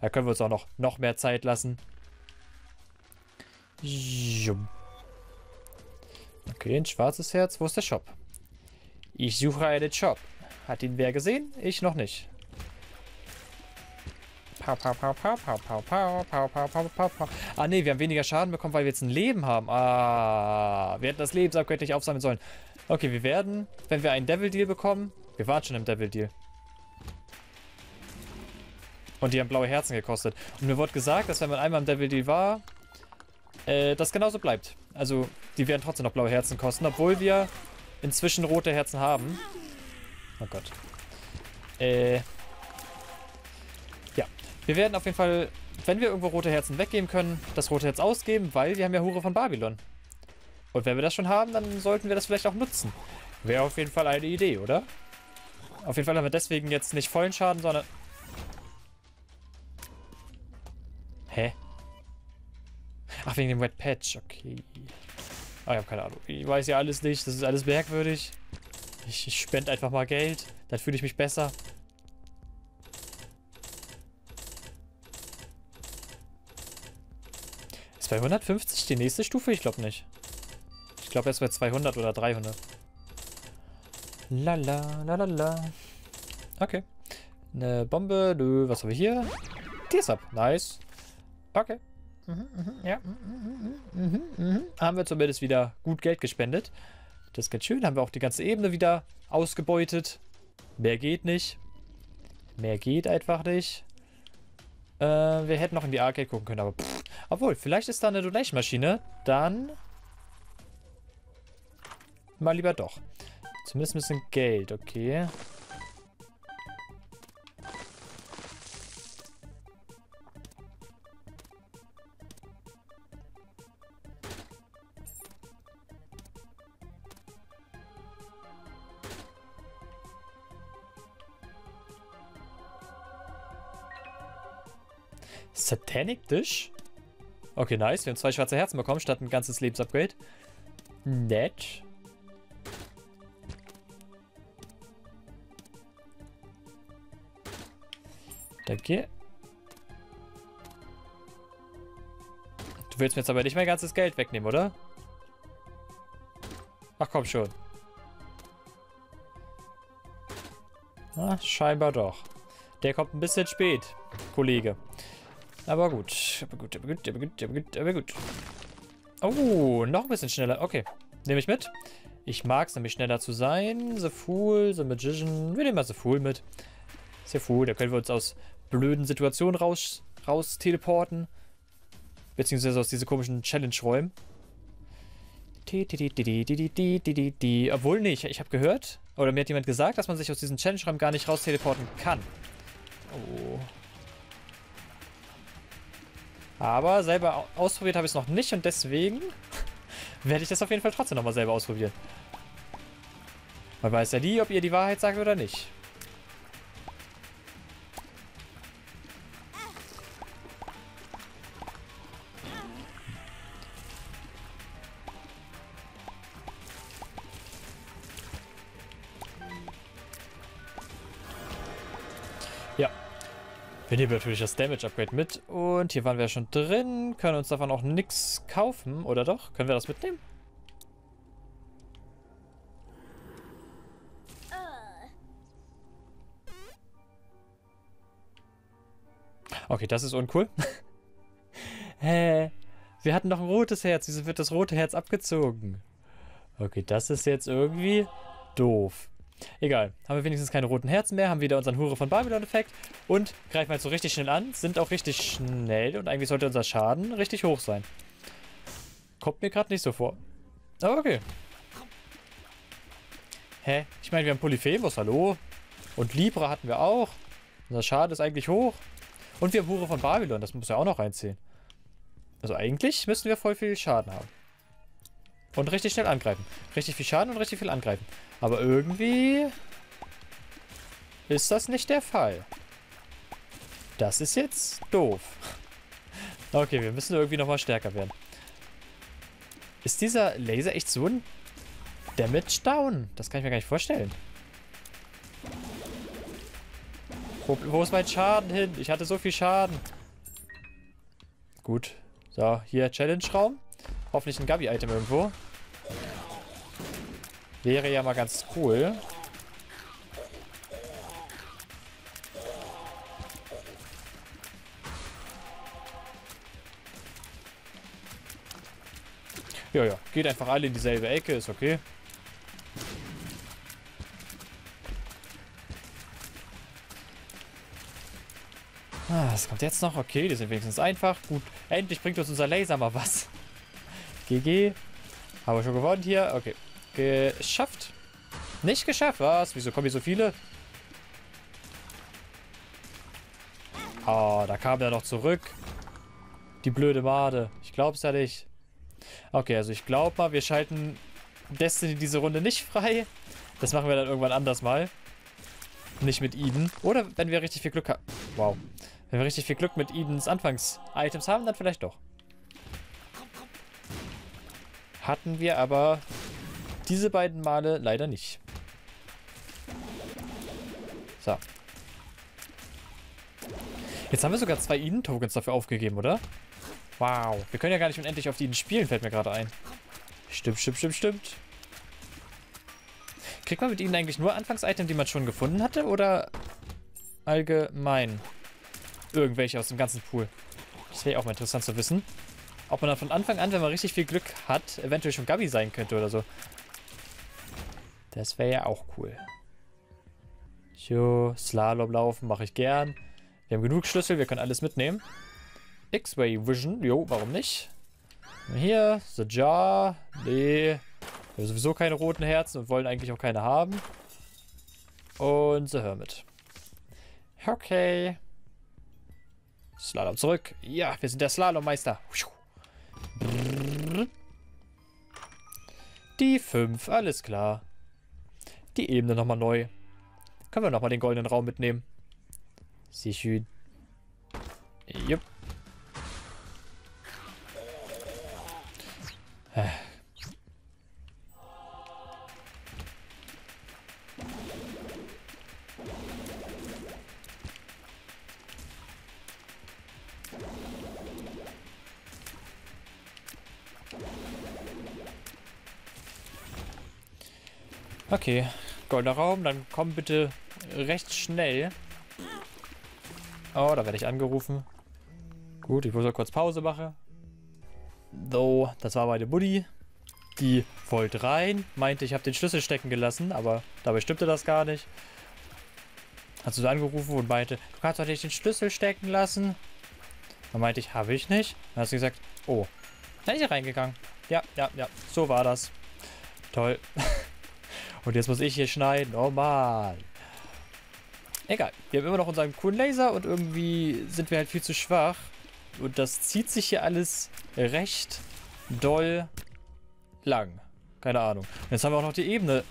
Da können wir uns auch noch, noch mehr Zeit lassen. Okay, ein schwarzes Herz. Wo ist der Shop? Ich suche einen Shop. Hat ihn wer gesehen? Ich noch nicht. Pau, pau, pau, pau, pau, pau, pau, pau, pau, pau, pau, pau. Ah ne, wir haben weniger Schaden bekommen, weil wir jetzt ein Leben haben. Ah, wir hätten das Lebensupgrade nicht aufsammeln sollen. Okay, wir werden, wenn wir einen Devil Deal bekommen, wir waren schon im Devil Deal. Und die haben blaue Herzen gekostet. Und mir wurde gesagt, dass wenn man einmal im Devil Deal war, äh, das genauso bleibt. Also, die werden trotzdem noch blaue Herzen kosten, obwohl wir inzwischen rote Herzen haben. Oh Gott. Äh... Wir werden auf jeden Fall, wenn wir irgendwo rote Herzen weggeben können, das rote Herz ausgeben, weil wir haben ja Hure von Babylon. Und wenn wir das schon haben, dann sollten wir das vielleicht auch nutzen. Wäre auf jeden Fall eine Idee, oder? Auf jeden Fall haben wir deswegen jetzt nicht vollen Schaden, sondern... Hä? Ach, wegen dem Red Patch, okay. Ah, ich habe keine Ahnung. Ich weiß ja alles nicht, das ist alles merkwürdig. Ich, ich spende einfach mal Geld, dann fühle ich mich besser. zweihundertfünfzig die nächste Stufe? Ich glaube nicht. Ich glaube, erst bei zweihundert oder dreihundert. La la la la la. Okay. Eine Bombe. Nö, was haben wir hier? Die ist ab. Nice. Okay. Mhm, mh, ja. Mhm, mh, mh, mh. Haben wir zumindest wieder gut Geld gespendet. Das ist ganz schön. Haben wir auch die ganze Ebene wieder ausgebeutet. Mehr geht nicht. Mehr geht einfach nicht. Äh, wir hätten noch in die Arcade gucken können, aber pff. Obwohl, vielleicht ist da eine Donation-Maschine. Dann mal lieber doch. Zumindest ein bisschen Geld, okay. Satanic Dish? Okay, nice. Wir haben zwei schwarze Herzen bekommen, statt ein ganzes Lebensupgrade. Nett. Danke. Du willst mir jetzt aber nicht mein ganzes Geld wegnehmen, oder? Ach komm schon. Ach, scheinbar doch. Der kommt ein bisschen spät, Kollege. Aber gut. Aber gut, aber gut, aber gut, aber gut, aber gut. Oh, noch ein bisschen schneller. Okay, nehme ich mit. Ich mag es nämlich schneller zu sein. The Fool, The Magician. Wir nehmen mal The Fool mit. Ist ja cool. Da können wir uns aus blöden Situationen raus, raus teleporten. Beziehungsweise aus diesen komischen Challenge-Räumen. Obwohl nicht. Ich habe gehört, oder mir hat jemand gesagt, dass man sich aus diesen Challenge-Räumen gar nicht raus teleporten kann. Oh. Aber selber ausprobiert habe ich es noch nicht und deswegen werde ich das auf jeden Fall trotzdem nochmal selber ausprobieren. Man weiß ja nie, ob ihr die Wahrheit sagt oder nicht. Wir nehmen natürlich das Damage-Upgrade mit. Und hier waren wir ja schon drin. Können uns davon auch nichts kaufen. Oder doch? Können wir das mitnehmen? Okay, das ist uncool. Hä? Wir hatten noch ein rotes Herz. Wieso wird das rote Herz abgezogen? Okay, das ist jetzt irgendwie doof. Egal, haben wir wenigstens keine roten Herzen mehr, haben wieder unseren Hure von Babylon-Effekt und greifen halt so richtig schnell an, sind auch richtig schnell und eigentlich sollte unser Schaden richtig hoch sein. Kommt mir gerade nicht so vor. Aber okay. Hä? Ich meine, wir haben Polyphemus, hallo? Und Libra hatten wir auch. Unser Schaden ist eigentlich hoch. Und wir haben Hure von Babylon, das muss ja auch noch reinziehen. Also eigentlich müssten wir voll viel Schaden haben. Und richtig schnell angreifen. Richtig viel Schaden und richtig viel angreifen. Aber irgendwie ist das nicht der Fall. Das ist jetzt doof. Okay, wir müssen irgendwie nochmal stärker werden. Ist dieser Laser echt so ein Damage Down? Das kann ich mir gar nicht vorstellen. Wo, wo ist mein Schaden hin? Ich hatte so viel Schaden. Gut. So, hier Challenge-Raum. Hoffentlich ein Gabi-Item irgendwo. Wäre ja mal ganz cool. Ja, ja. Geht einfach alle in dieselbe Ecke. Ist okay. Ah, was kommt jetzt noch? Okay, die sind wenigstens einfach. Gut. Endlich bringt uns unser Laser mal was. G G. Haben wir schon gewonnen hier. Okay. Geschafft. Nicht geschafft. Was? Wieso kommen hier so viele? Oh, da kam er noch zurück. Die blöde Made. Ich glaub's ja nicht. Okay, also ich glaube mal, wir schalten Destiny diese Runde nicht frei. Das machen wir dann irgendwann anders mal. Nicht mit Eden. Oder wenn wir richtig viel Glück haben. Wow. Wenn wir richtig viel Glück mit Edens Anfangs-Items haben, dann vielleicht doch. Hatten wir aber diese beiden Male leider nicht. So. Jetzt haben wir sogar zwei Eden-Tokens dafür aufgegeben, oder? Wow. Wir können ja gar nicht unendlich auf die Eden spielen, fällt mir gerade ein. Stimmt, stimmt, stimmt, stimmt. Kriegt man mit Eden eigentlich nur Anfangs-Item, die man schon gefunden hatte? Oder allgemein irgendwelche aus dem ganzen Pool. Das wäre auch mal interessant zu wissen. Ob man dann von Anfang an, wenn man richtig viel Glück hat, eventuell schon Gabi sein könnte oder so. Das wäre ja auch cool. Jo, Slalom laufen mache ich gern. Wir haben genug Schlüssel, wir können alles mitnehmen. X-Ray Vision, jo, warum nicht? Hier, The Jar, nee. Wir haben sowieso keine roten Herzen und wollen eigentlich auch keine haben. Und The Hermit. Okay. Slalom zurück. Ja, wir sind der Slalommeister. Die fünf, alles klar. Die Ebene nochmal neu. Können wir nochmal den goldenen Raum mitnehmen. Sehr schön. Jupp. Okay, goldener Raum, dann komm bitte recht schnell. Oh, da werde ich angerufen. Gut, ich muss auch kurz Pause machen. So, das war meine Buddy. Die wollte rein, meinte, ich habe den Schlüssel stecken gelassen, aber dabei stimmte das gar nicht. Hat sie angerufen und meinte, du kannst doch nicht den Schlüssel stecken lassen. Dann meinte ich, habe ich nicht. Dann hat sie gesagt, oh, dann ist sie reingegangen. Ja, ja, ja, so war das. Toll. Und jetzt muss ich hier schneiden. Oh Mann. Egal. Wir haben immer noch unseren coolen Laser und irgendwie sind wir halt viel zu schwach. Und das zieht sich hier alles recht doll lang. Keine Ahnung. Und jetzt haben wir auch noch die Ebene.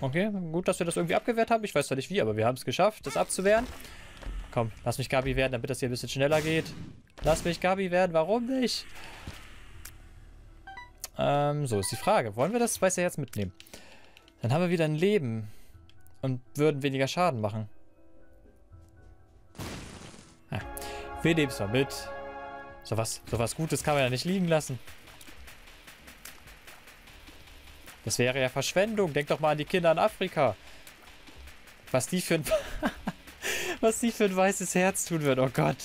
Okay, gut, dass wir das irgendwie abgewehrt haben. Ich weiß zwar nicht wie, aber wir haben es geschafft, das abzuwehren. Komm, lass mich Gabi werden, damit das hier ein bisschen schneller geht. Lass mich Gabi werden, warum nicht? Ähm, so ist die Frage. Wollen wir das weiße Herz mitnehmen? Dann haben wir wieder ein Leben und würden weniger Schaden machen. Ah, wir nehmen es mal mit. So was, so was Gutes kann man ja nicht liegen lassen. Das wäre ja Verschwendung. Denk doch mal an die Kinder in Afrika. Was die für ein, was die für ein weißes Herz tun würden. Oh Gott.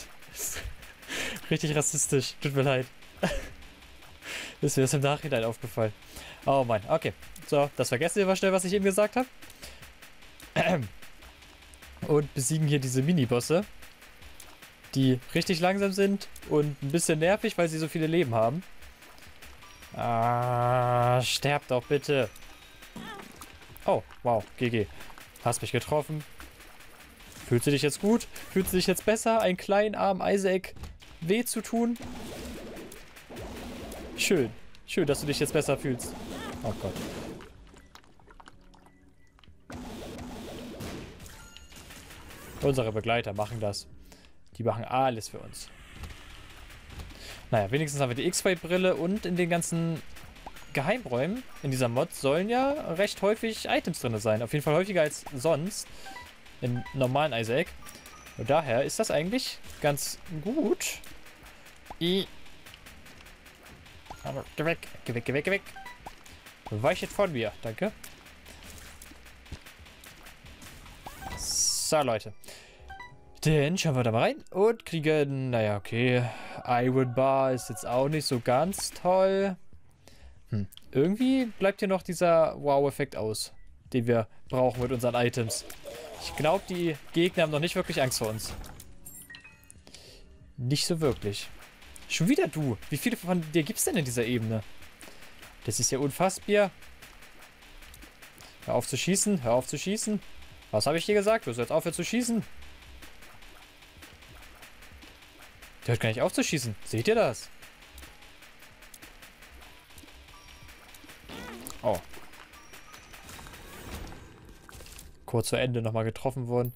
Richtig rassistisch. Tut mir leid. Ist mir das im Nachhinein aufgefallen. Oh mein, okay. So, das vergessen wir mal schnell, was ich eben gesagt habe. Und besiegen hier diese Mini-Bosse, die richtig langsam sind und ein bisschen nervig, weil sie so viele Leben haben. Ah, sterb doch bitte. Oh, wow, G G. Hast mich getroffen. Fühlst du dich jetzt gut? Fühlst du dich jetzt besser, einen kleinen armen Isaac weh zu tun? Schön. Schön, dass du dich jetzt besser fühlst. Oh Gott. Unsere Begleiter machen das. Die machen alles für uns. Naja, wenigstens haben wir die X-Ray-Brille und in den ganzen Geheimräumen in dieser Mod sollen ja recht häufig Items drin sein. Auf jeden Fall häufiger als sonst im normalen Isaac. Und daher ist das eigentlich ganz gut. I. Aber geh weg, geh weg, geh weg, geh weg. Weichet von mir, danke. So, Leute. Dann schauen wir da mal rein und kriegen, naja, okay. Iron Bar ist jetzt auch nicht so ganz toll. Hm. Irgendwie bleibt hier noch dieser Wow-Effekt aus, den wir brauchen mit unseren Items. Ich glaube, die Gegner haben noch nicht wirklich Angst vor uns. Nicht so wirklich. Schon wieder du. Wie viele von dir gibt es denn in dieser Ebene? Das ist ja unfassbar. Hör auf zu schießen. Hör auf zu schießen. Was habe ich dir gesagt? Du sollst aufhören zu schießen. Der hört gar nicht auf zu schießen. Seht ihr das? Oh. Kurz vor Ende nochmal getroffen worden.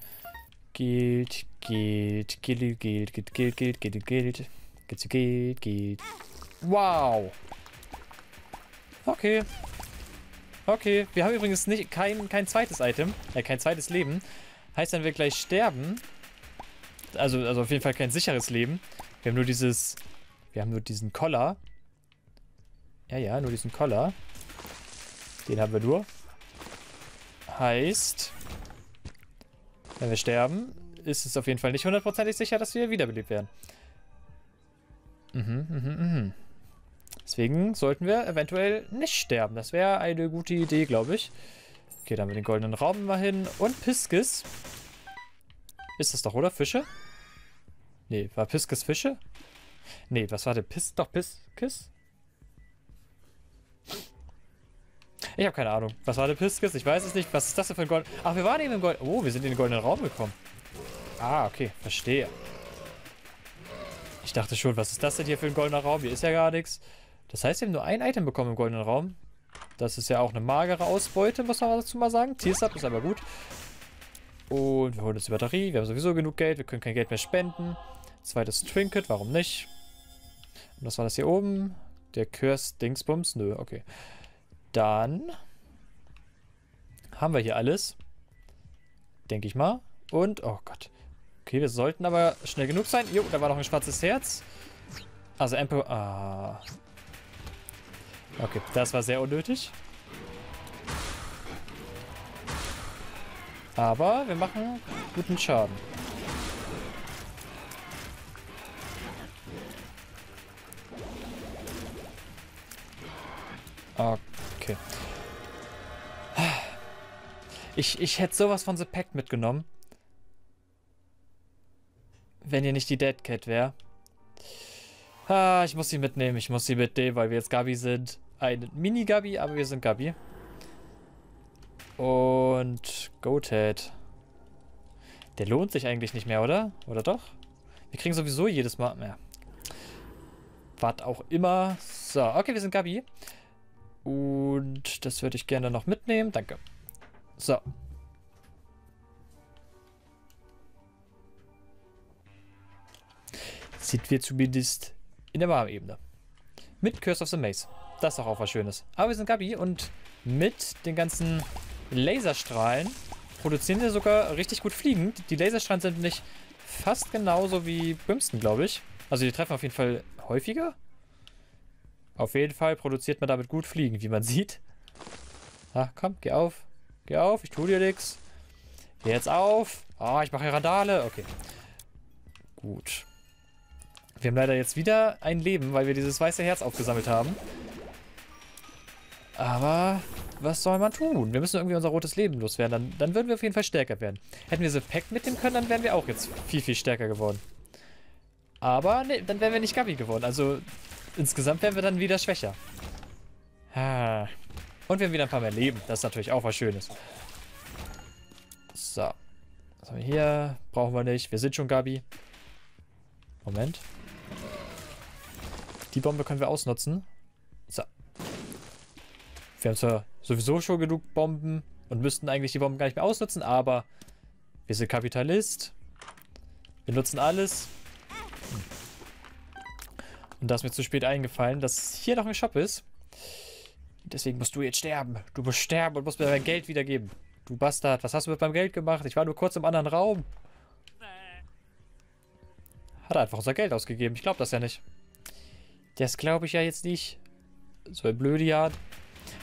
Gilt, gilt, gilt, gilt, gilt, gilt, gilt, gilt, gilt. Geht, geht, geht. Wow. Okay. Okay. Wir haben übrigens nicht, kein, kein zweites Item. Äh, kein zweites Leben. Heißt, wenn wir gleich sterben. Also, also auf jeden Fall kein sicheres Leben. Wir haben nur dieses. Wir haben nur diesen Collar. Ja, ja, nur diesen Collar. Den haben wir nur. Heißt, wenn wir sterben, ist es auf jeden Fall nicht hundertprozentig sicher, dass wir wiederbelebt werden. Mhm, mhm, mhm. Deswegen sollten wir eventuell nicht sterben. Das wäre eine gute Idee, glaube ich. Okay, dann haben wir den goldenen Raum mal hin. Und Piskis. Ist das doch, oder? Fische? Nee, war Piskis Fische? Nee, was war der Pis... Doch, Piskis? Ich habe keine Ahnung. Was war der Piskis? Ich weiß es nicht. Was ist das denn für ein Gold... Ach, wir waren eben im Gold... Oh, wir sind in den goldenen Raum gekommen. Ah, okay. Verstehe. Ich dachte schon, was ist das denn hier für ein goldener Raum? Hier ist ja gar nichts. Das heißt, wir haben nur ein Item bekommen im goldenen Raum. Das ist ja auch eine magere Ausbeute, muss man dazu mal sagen. T-Sub ist aber gut. Und wir holen uns die Batterie. Wir haben sowieso genug Geld. Wir können kein Geld mehr spenden. Zweites Trinket. Warum nicht? Und was war das hier oben? Der Curse-Dingsbums? Nö, okay. Dann haben wir hier alles. Denke ich mal. Und, oh Gott. Okay, wir sollten aber schnell genug sein. Jo, da war noch ein schwarzes Herz. Also, Emperor... Ah. Okay, das war sehr unnötig. Aber wir machen guten Schaden. Okay. Ich, ich hätte sowas von The Pact mitgenommen. Wenn hier nicht die Dead Cat wäre. Ah, ich muss sie mitnehmen. Ich muss sie mitnehmen, weil wir jetzt Gabi sind. Ein Mini-Gabi, aber wir sind Gabi. Und Goathead. Der lohnt sich eigentlich nicht mehr, oder? Oder doch? Wir kriegen sowieso jedes Mal mehr. Was auch immer. So, okay, wir sind Gabi. Und das würde ich gerne noch mitnehmen. Danke. So. Sind wir zumindest in der warmen Ebene. Mit Curse of the Maze. Das ist doch auch was Schönes. Aber wir sind Gabi und mit den ganzen Laserstrahlen produzieren wir sogar richtig gut fliegend. Die Laserstrahlen sind nämlich fast genauso wie Brimstone, glaube ich. Also die treffen auf jeden Fall häufiger. Auf jeden Fall produziert man damit gut fliegen, wie man sieht. Ach komm, geh auf. Geh auf, ich tue dir nichts. Geh jetzt auf. Ah, oh, ich mache hier Randale. Okay. Gut. Wir haben leider jetzt wieder ein Leben, weil wir dieses weiße Herz aufgesammelt haben. Aber was soll man tun? Wir müssen irgendwie unser rotes Leben loswerden. Dann, dann würden wir auf jeden Fall stärker werden. Hätten wir so Pack mitnehmen können, dann wären wir auch jetzt viel, viel stärker geworden. Aber nee, dann wären wir nicht Gabi geworden. Also insgesamt wären wir dann wieder schwächer. Ah. Und wir haben wieder ein paar mehr Leben. Das ist natürlich auch was Schönes. So. Was haben wir hier? Brauchen wir nicht. Wir sind schon Gabi. Moment. Die Bombe können wir ausnutzen. So. Wir haben zwar sowieso schon genug Bomben und müssten eigentlich die Bomben gar nicht mehr ausnutzen, aber wir sind Kapitalist. Wir nutzen alles. Und da ist mir zu spät eingefallen, dass hier noch ein Shop ist. Deswegen musst du jetzt sterben. Du musst sterben und musst mir dein Geld wiedergeben. Du Bastard, was hast du mit meinem Geld gemacht? Ich war nur kurz im anderen Raum. Hat er einfach unser Geld ausgegeben. Ich glaube das ja nicht. Das glaube ich ja jetzt nicht. So ein Blödian.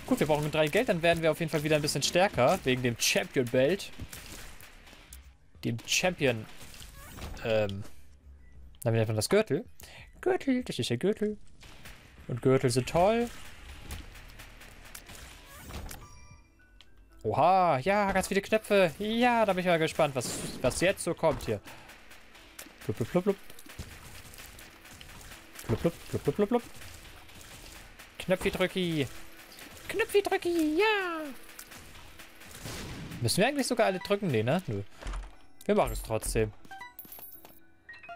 Gut, wir brauchen drei Geld, dann werden wir auf jeden Fall wieder ein bisschen stärker. Wegen dem Champion-Belt. Dem Champion. Ähm. Dann nennt man das Gürtel. Gürtel, das ist der Gürtel. Und Gürtel sind toll. Oha, ja, ganz viele Knöpfe. Ja, da bin ich mal gespannt, was, was jetzt so kommt hier. Blub, blub, blub, blub. Blub, blub, blub, blub, blub, blub. Knöpfi-Drücki. Knöpfi-Drücki, ja! Müssen wir eigentlich sogar alle drücken? Nee, ne? Nö. Wir machen es trotzdem.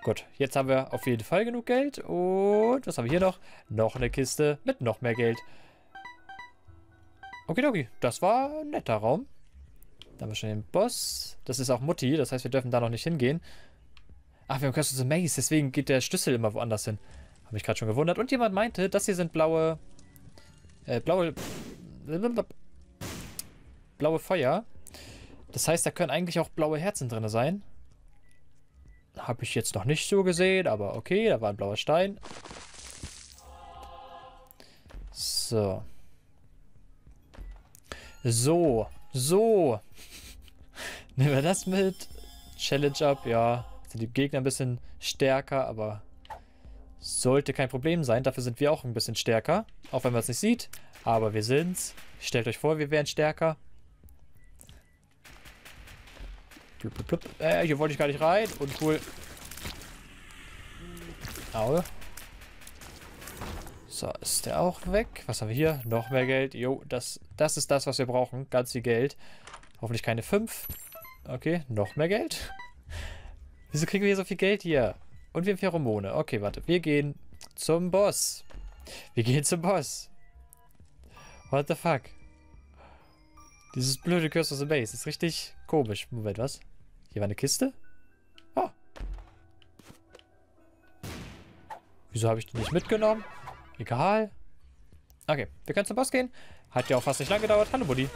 Gut, jetzt haben wir auf jeden Fall genug Geld. Und was haben wir hier noch? Noch eine Kiste mit noch mehr Geld. Okidoki, das war ein netter Raum. Da haben wir schon den Boss. Das ist auch Mutti, das heißt, wir dürfen da noch nicht hingehen. Ach, wir haben Curse of the Maze, deswegen geht der Schlüssel immer woanders hin. Habe mich gerade schon gewundert. Und jemand meinte, das hier sind blaue... Äh, blaue... Blaue Feuer. Das heißt, da können eigentlich auch blaue Herzen drin sein. Habe ich jetzt noch nicht so gesehen, aber okay, da war ein blauer Stein. So. So. So. Nehmen wir das mit. Challenge ab. Ja, sind die Gegner ein bisschen stärker, aber sollte kein Problem sein. Dafür sind wir auch ein bisschen stärker. Auch wenn man es nicht sieht, aber wir sind's. Stellt euch vor, wir wären stärker. Plup, plup, plup. Äh, hier wollte ich gar nicht rein. Und cool. Aue. So, ist der auch weg. Was haben wir hier? Noch mehr Geld. Jo, das, das ist das, was wir brauchen. Ganz viel Geld. Hoffentlich keine fünf. Okay, noch mehr Geld. Wieso kriegen wir hier so viel Geld hier? Und wir haben Pheromone. Okay, warte. Wir gehen zum Boss. Wir gehen zum Boss. What the fuck? Dieses blöde Curse of the Base ist richtig komisch. Moment, was? Hier war eine Kiste? Oh. Wieso habe ich die nicht mitgenommen? Egal. Okay, wir können zum Boss gehen. Hat ja auch fast nicht lang gedauert. Hallo, Buddy.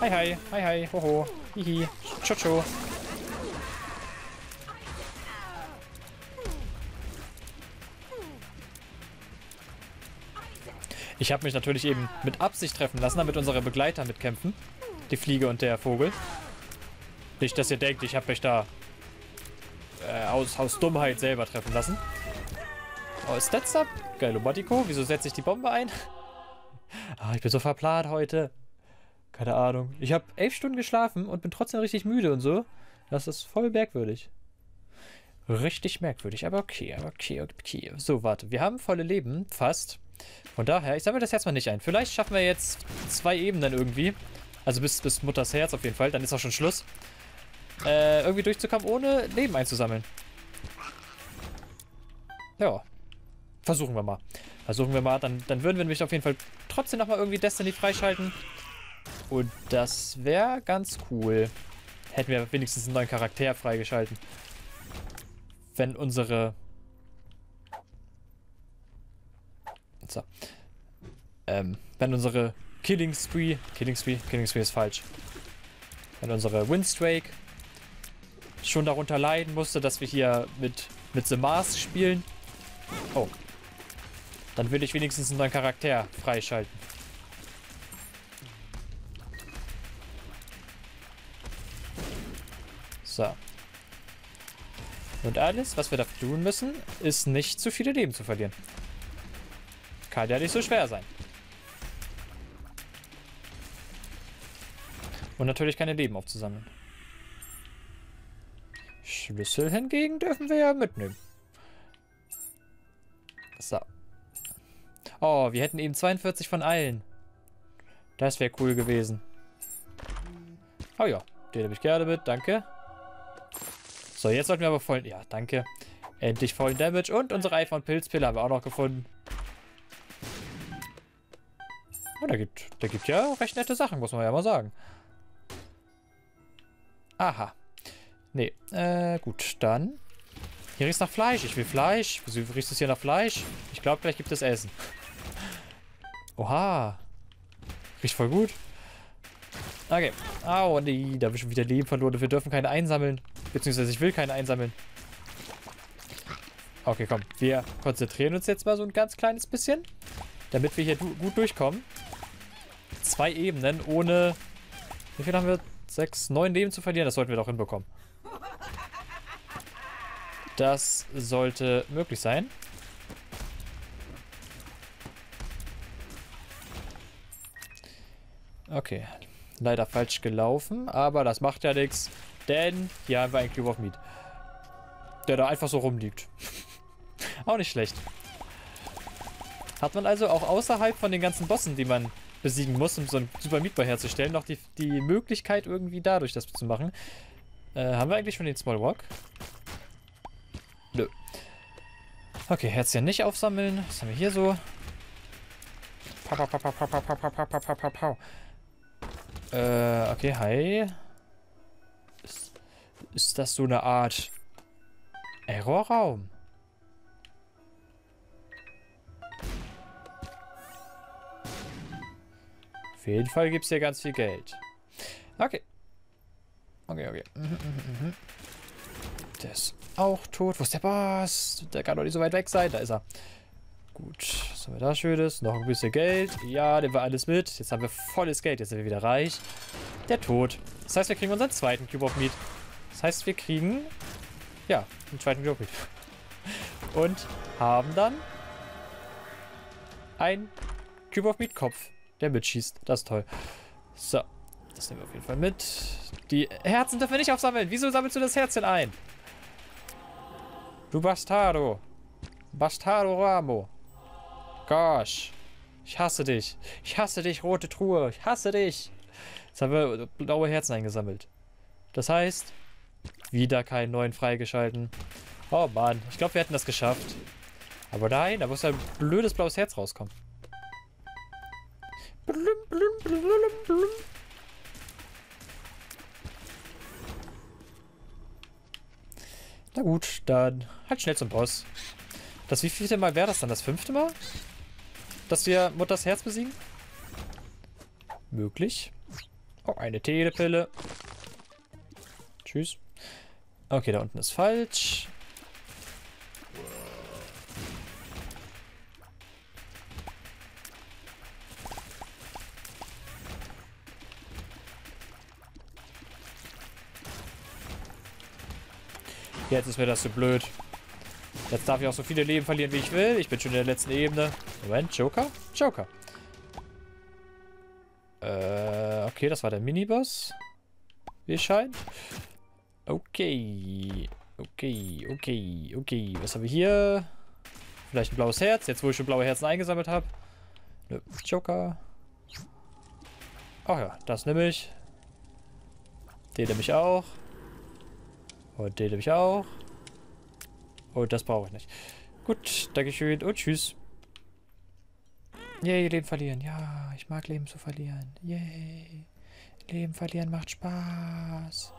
Hi, hi. Hi, hi. Hoho. Hihi. Tschotscho. Ich habe mich natürlich eben mit Absicht treffen lassen, damit unsere Begleiter mitkämpfen. Die Fliege und der Vogel. Nicht, dass ihr denkt, ich habe mich da äh, aus, aus Dummheit selber treffen lassen. Oh, Stats up. Geil, Lobatico. Wieso setze ich die Bombe ein? Ah, ich bin so verplant heute. Keine Ahnung. Ich habe elf Stunden geschlafen und bin trotzdem richtig müde und so. Das ist voll merkwürdig. Richtig merkwürdig, aber okay, aber okay, okay. So, warte. Wir haben volle Leben, fast. Von daher, ich sammle das Herz mal nicht ein. Vielleicht schaffen wir jetzt zwei Ebenen irgendwie. Also bis, bis Mutters Herz auf jeden Fall. Dann ist auch schon Schluss. Äh, irgendwie durchzukommen, ohne Leben einzusammeln. Ja. Versuchen wir mal. Versuchen wir mal. Dann, dann würden wir nämlich auf jeden Fall trotzdem nochmal irgendwie Destiny freischalten. Und das wäre ganz cool. Hätten wir wenigstens einen neuen Charakter freigeschalten. Wenn unsere... So. Ähm, wenn unsere Killing Spree... Killing Spree? Killing Spree ist falsch. Wenn unsere Windstrike schon darunter leiden musste, dass wir hier mit, mit The Mask spielen. Oh. Dann will ich wenigstens unseren Charakter freischalten. So. Und alles, was wir dafür tun müssen, ist nicht zu viele Leben zu verlieren. Kann ja nicht so schwer sein. Und natürlich keine Leben aufzusammeln. Schlüssel hingegen dürfen wir ja mitnehmen. So. Oh, wir hätten eben zweiundvierzig von allen. Das wäre cool gewesen. Oh ja, den habe ich gerne mit, danke. So, jetzt sollten wir aber vollen... Ja, danke. Endlich vollen Damage und unsere Eifer- und Pilzpille haben wir auch noch gefunden. Oh, der gibt, der gibt ja recht nette Sachen, muss man ja mal sagen. Aha. Nee, äh, gut, dann... Hier riecht es nach Fleisch. Ich will Fleisch. Wieso riecht es hier nach Fleisch? Ich glaube, gleich gibt es Essen. Oha. Riecht voll gut. Okay. Au, nee, da habe ich schon wieder Leben verloren. Wir dürfen keine einsammeln. Beziehungsweise ich will keine einsammeln. Okay, komm. Wir konzentrieren uns jetzt mal so ein ganz kleines bisschen. Damit wir hier du gut durchkommen. Zwei Ebenen ohne... Wie viel haben wir? Sechs, neun Leben zu verlieren. Das sollten wir doch hinbekommen. Das sollte möglich sein. Okay. Leider falsch gelaufen. Aber das macht ja nichts. Denn hier haben wir einen Cube of Meat. Der da einfach so rumliegt. Auch nicht schlecht. Hat man also auch außerhalb von den ganzen Bossen, die man besiegen muss, um so einen Super Meat Boy herzustellen, noch die, die Möglichkeit irgendwie dadurch das zu machen. Äh, haben wir eigentlich schon den Small Walk? Nö. Okay, Herzchen nicht aufsammeln. Was haben wir hier so? Pau, pau, pau, pau, pau, pau, pau, pau, pau, pau. Äh, okay, hi. Ist, ist das so eine Art Errorraum? Auf jeden Fall gibt es hier ganz viel Geld. Okay. Okay, okay. Mhm, mh, mh. Der ist auch tot. Wo ist der Boss? Der kann doch nicht so weit weg sein. Da ist er. Gut. Was haben wir da Schönes? Noch ein bisschen Geld. Ja, nehmen wir alles mit. Jetzt haben wir volles Geld. Jetzt sind wir wieder reich. Der Tod. Das heißt, wir kriegen unseren zweiten Cube of Meat. Das heißt, wir kriegen, ja, einen zweiten Globit. Und haben dann ein Cube of Meat Kopf, der mitschießt. Das ist toll. So, das nehmen wir auf jeden Fall mit. Die Herzen dürfen wir nicht aufsammeln. Wieso sammelst du das Herzchen ein? Du Bastardo. Bastardo Ramo. Gosh. Ich hasse dich. Ich hasse dich, rote Truhe. Ich hasse dich. Jetzt haben wir blaue Herzen eingesammelt. Das heißt, wieder keinen neuen freigeschalten. Oh Mann, ich glaube, wir hätten das geschafft. Aber nein, da muss ein blödes blaues Herz rauskommen. Blum, blum, blum, blum. Na gut, dann halt schnell zum Boss. Das wievielte Mal wäre das dann? Das fünfte Mal? Dass wir Mutters Herz besiegen? Möglich. Oh, eine Telepille. Tschüss. Okay, da unten ist falsch. Jetzt ist mir das zu blöd. Jetzt darf ich auch so viele Leben verlieren, wie ich will. Ich bin schon in der letzten Ebene. Moment, Joker? Joker. Äh, okay, das war der Miniboss. Wie es scheint. Okay. Okay, okay, okay. Was haben wir hier? Vielleicht ein blaues Herz. Jetzt, wo ich schon blaue Herzen eingesammelt habe. Nö. Joker. Ach ja, das nehme ich. Den nehme ich auch. Und den nehme ich auch. Und das brauche ich nicht. Gut, Dankeschön und tschüss. Yay, Leben verlieren. Ja, ich mag Leben zu verlieren. Yay. Leben verlieren macht Spaß.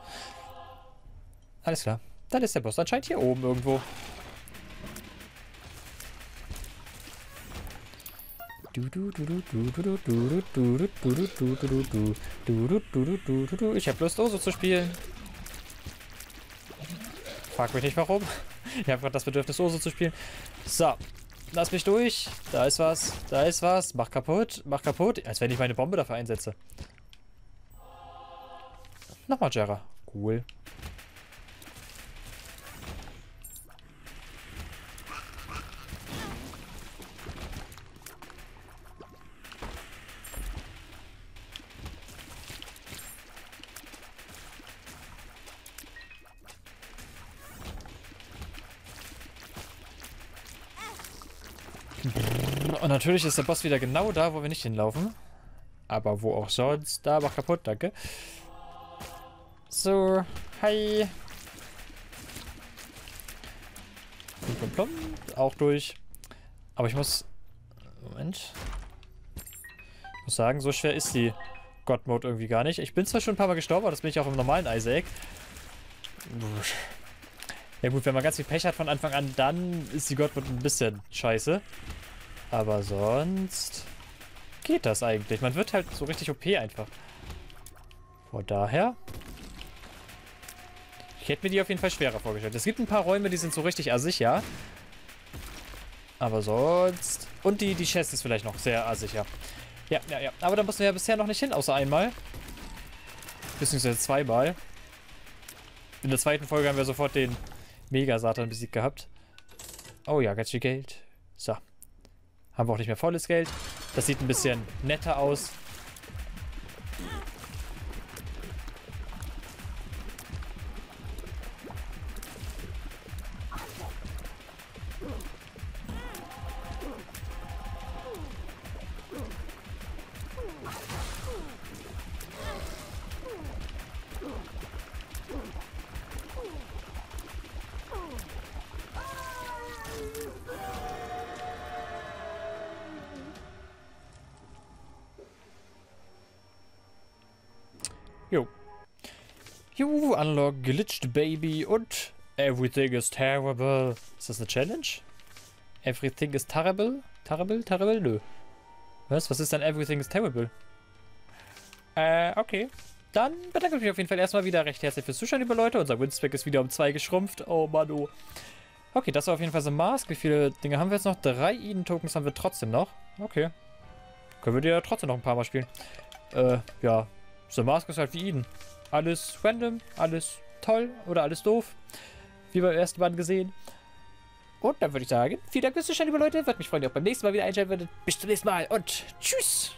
Alles klar. Dann ist der Boss anscheinend hier oben irgendwo. Ich habe Lust, Oso zu spielen. Frag mich nicht warum. Ich habe gerade das Bedürfnis, Oso zu spielen. So. Lass mich durch. Da ist was. Da ist was. Mach kaputt. Mach kaputt. Als wenn ich meine Bombe dafür einsetze. Nochmal Jera. Cool. Und natürlich ist der Boss wieder genau da, wo wir nicht hinlaufen. Aber wo auch sonst. Da, mach kaputt, danke. So, hi. Plum, plum, plum. Auch durch. Aber ich muss... Moment. Ich muss sagen, so schwer ist die God-Mode irgendwie gar nicht. Ich bin zwar schon ein paar Mal gestorben, aber das bin ich auch im normalen Isaac. Ja gut, wenn man ganz viel Pech hat von Anfang an, dann ist die God-Mode ein bisschen scheiße. Aber sonst geht das eigentlich. Man wird halt so richtig O P einfach. Von daher... Ich hätte mir die auf jeden Fall schwerer vorgestellt. Es gibt ein paar Räume, die sind so richtig assig, ja. Aber sonst... Und die, die Chest ist vielleicht noch sehr assig, ja. Ja, ja, ja. Aber da mussten wir ja bisher noch nicht hin, außer einmal. Beziehungsweise zweimal. In der zweiten Folge haben wir sofort den Mega-Satan besiegt gehabt. Oh ja, ganz viel Geld. So. Haben wir auch nicht mehr volles Geld. Das sieht ein bisschen netter aus. You unlock glitched baby und everything is terrible. Ist das eine Challenge? Everything is terrible? Terrible? Terrible? Nö. Was? Was ist dann everything is terrible? Äh, okay. Dann bedanke ich mich auf jeden Fall erstmal wieder recht herzlich fürs Zuschauen, liebe Leute. Unser Winstreak ist wieder um zwei geschrumpft. Oh Mann, oh. Okay, das war auf jeden Fall so ein Mask. Wie viele Dinge haben wir jetzt noch? Drei Eden-Tokens haben wir trotzdem noch. Okay. Können wir die ja trotzdem noch ein paar Mal spielen. Äh, ja. So ein Mask ist halt wie Eden. Alles random, alles toll oder alles doof, wie beim ersten Mal gesehen. Und dann würde ich sagen, vielen Dank fürs Zuschauen, liebe Leute. Würde mich freuen, wenn ihr auch beim nächsten Mal wieder einschalten werdet. Bis zum nächsten Mal und tschüss!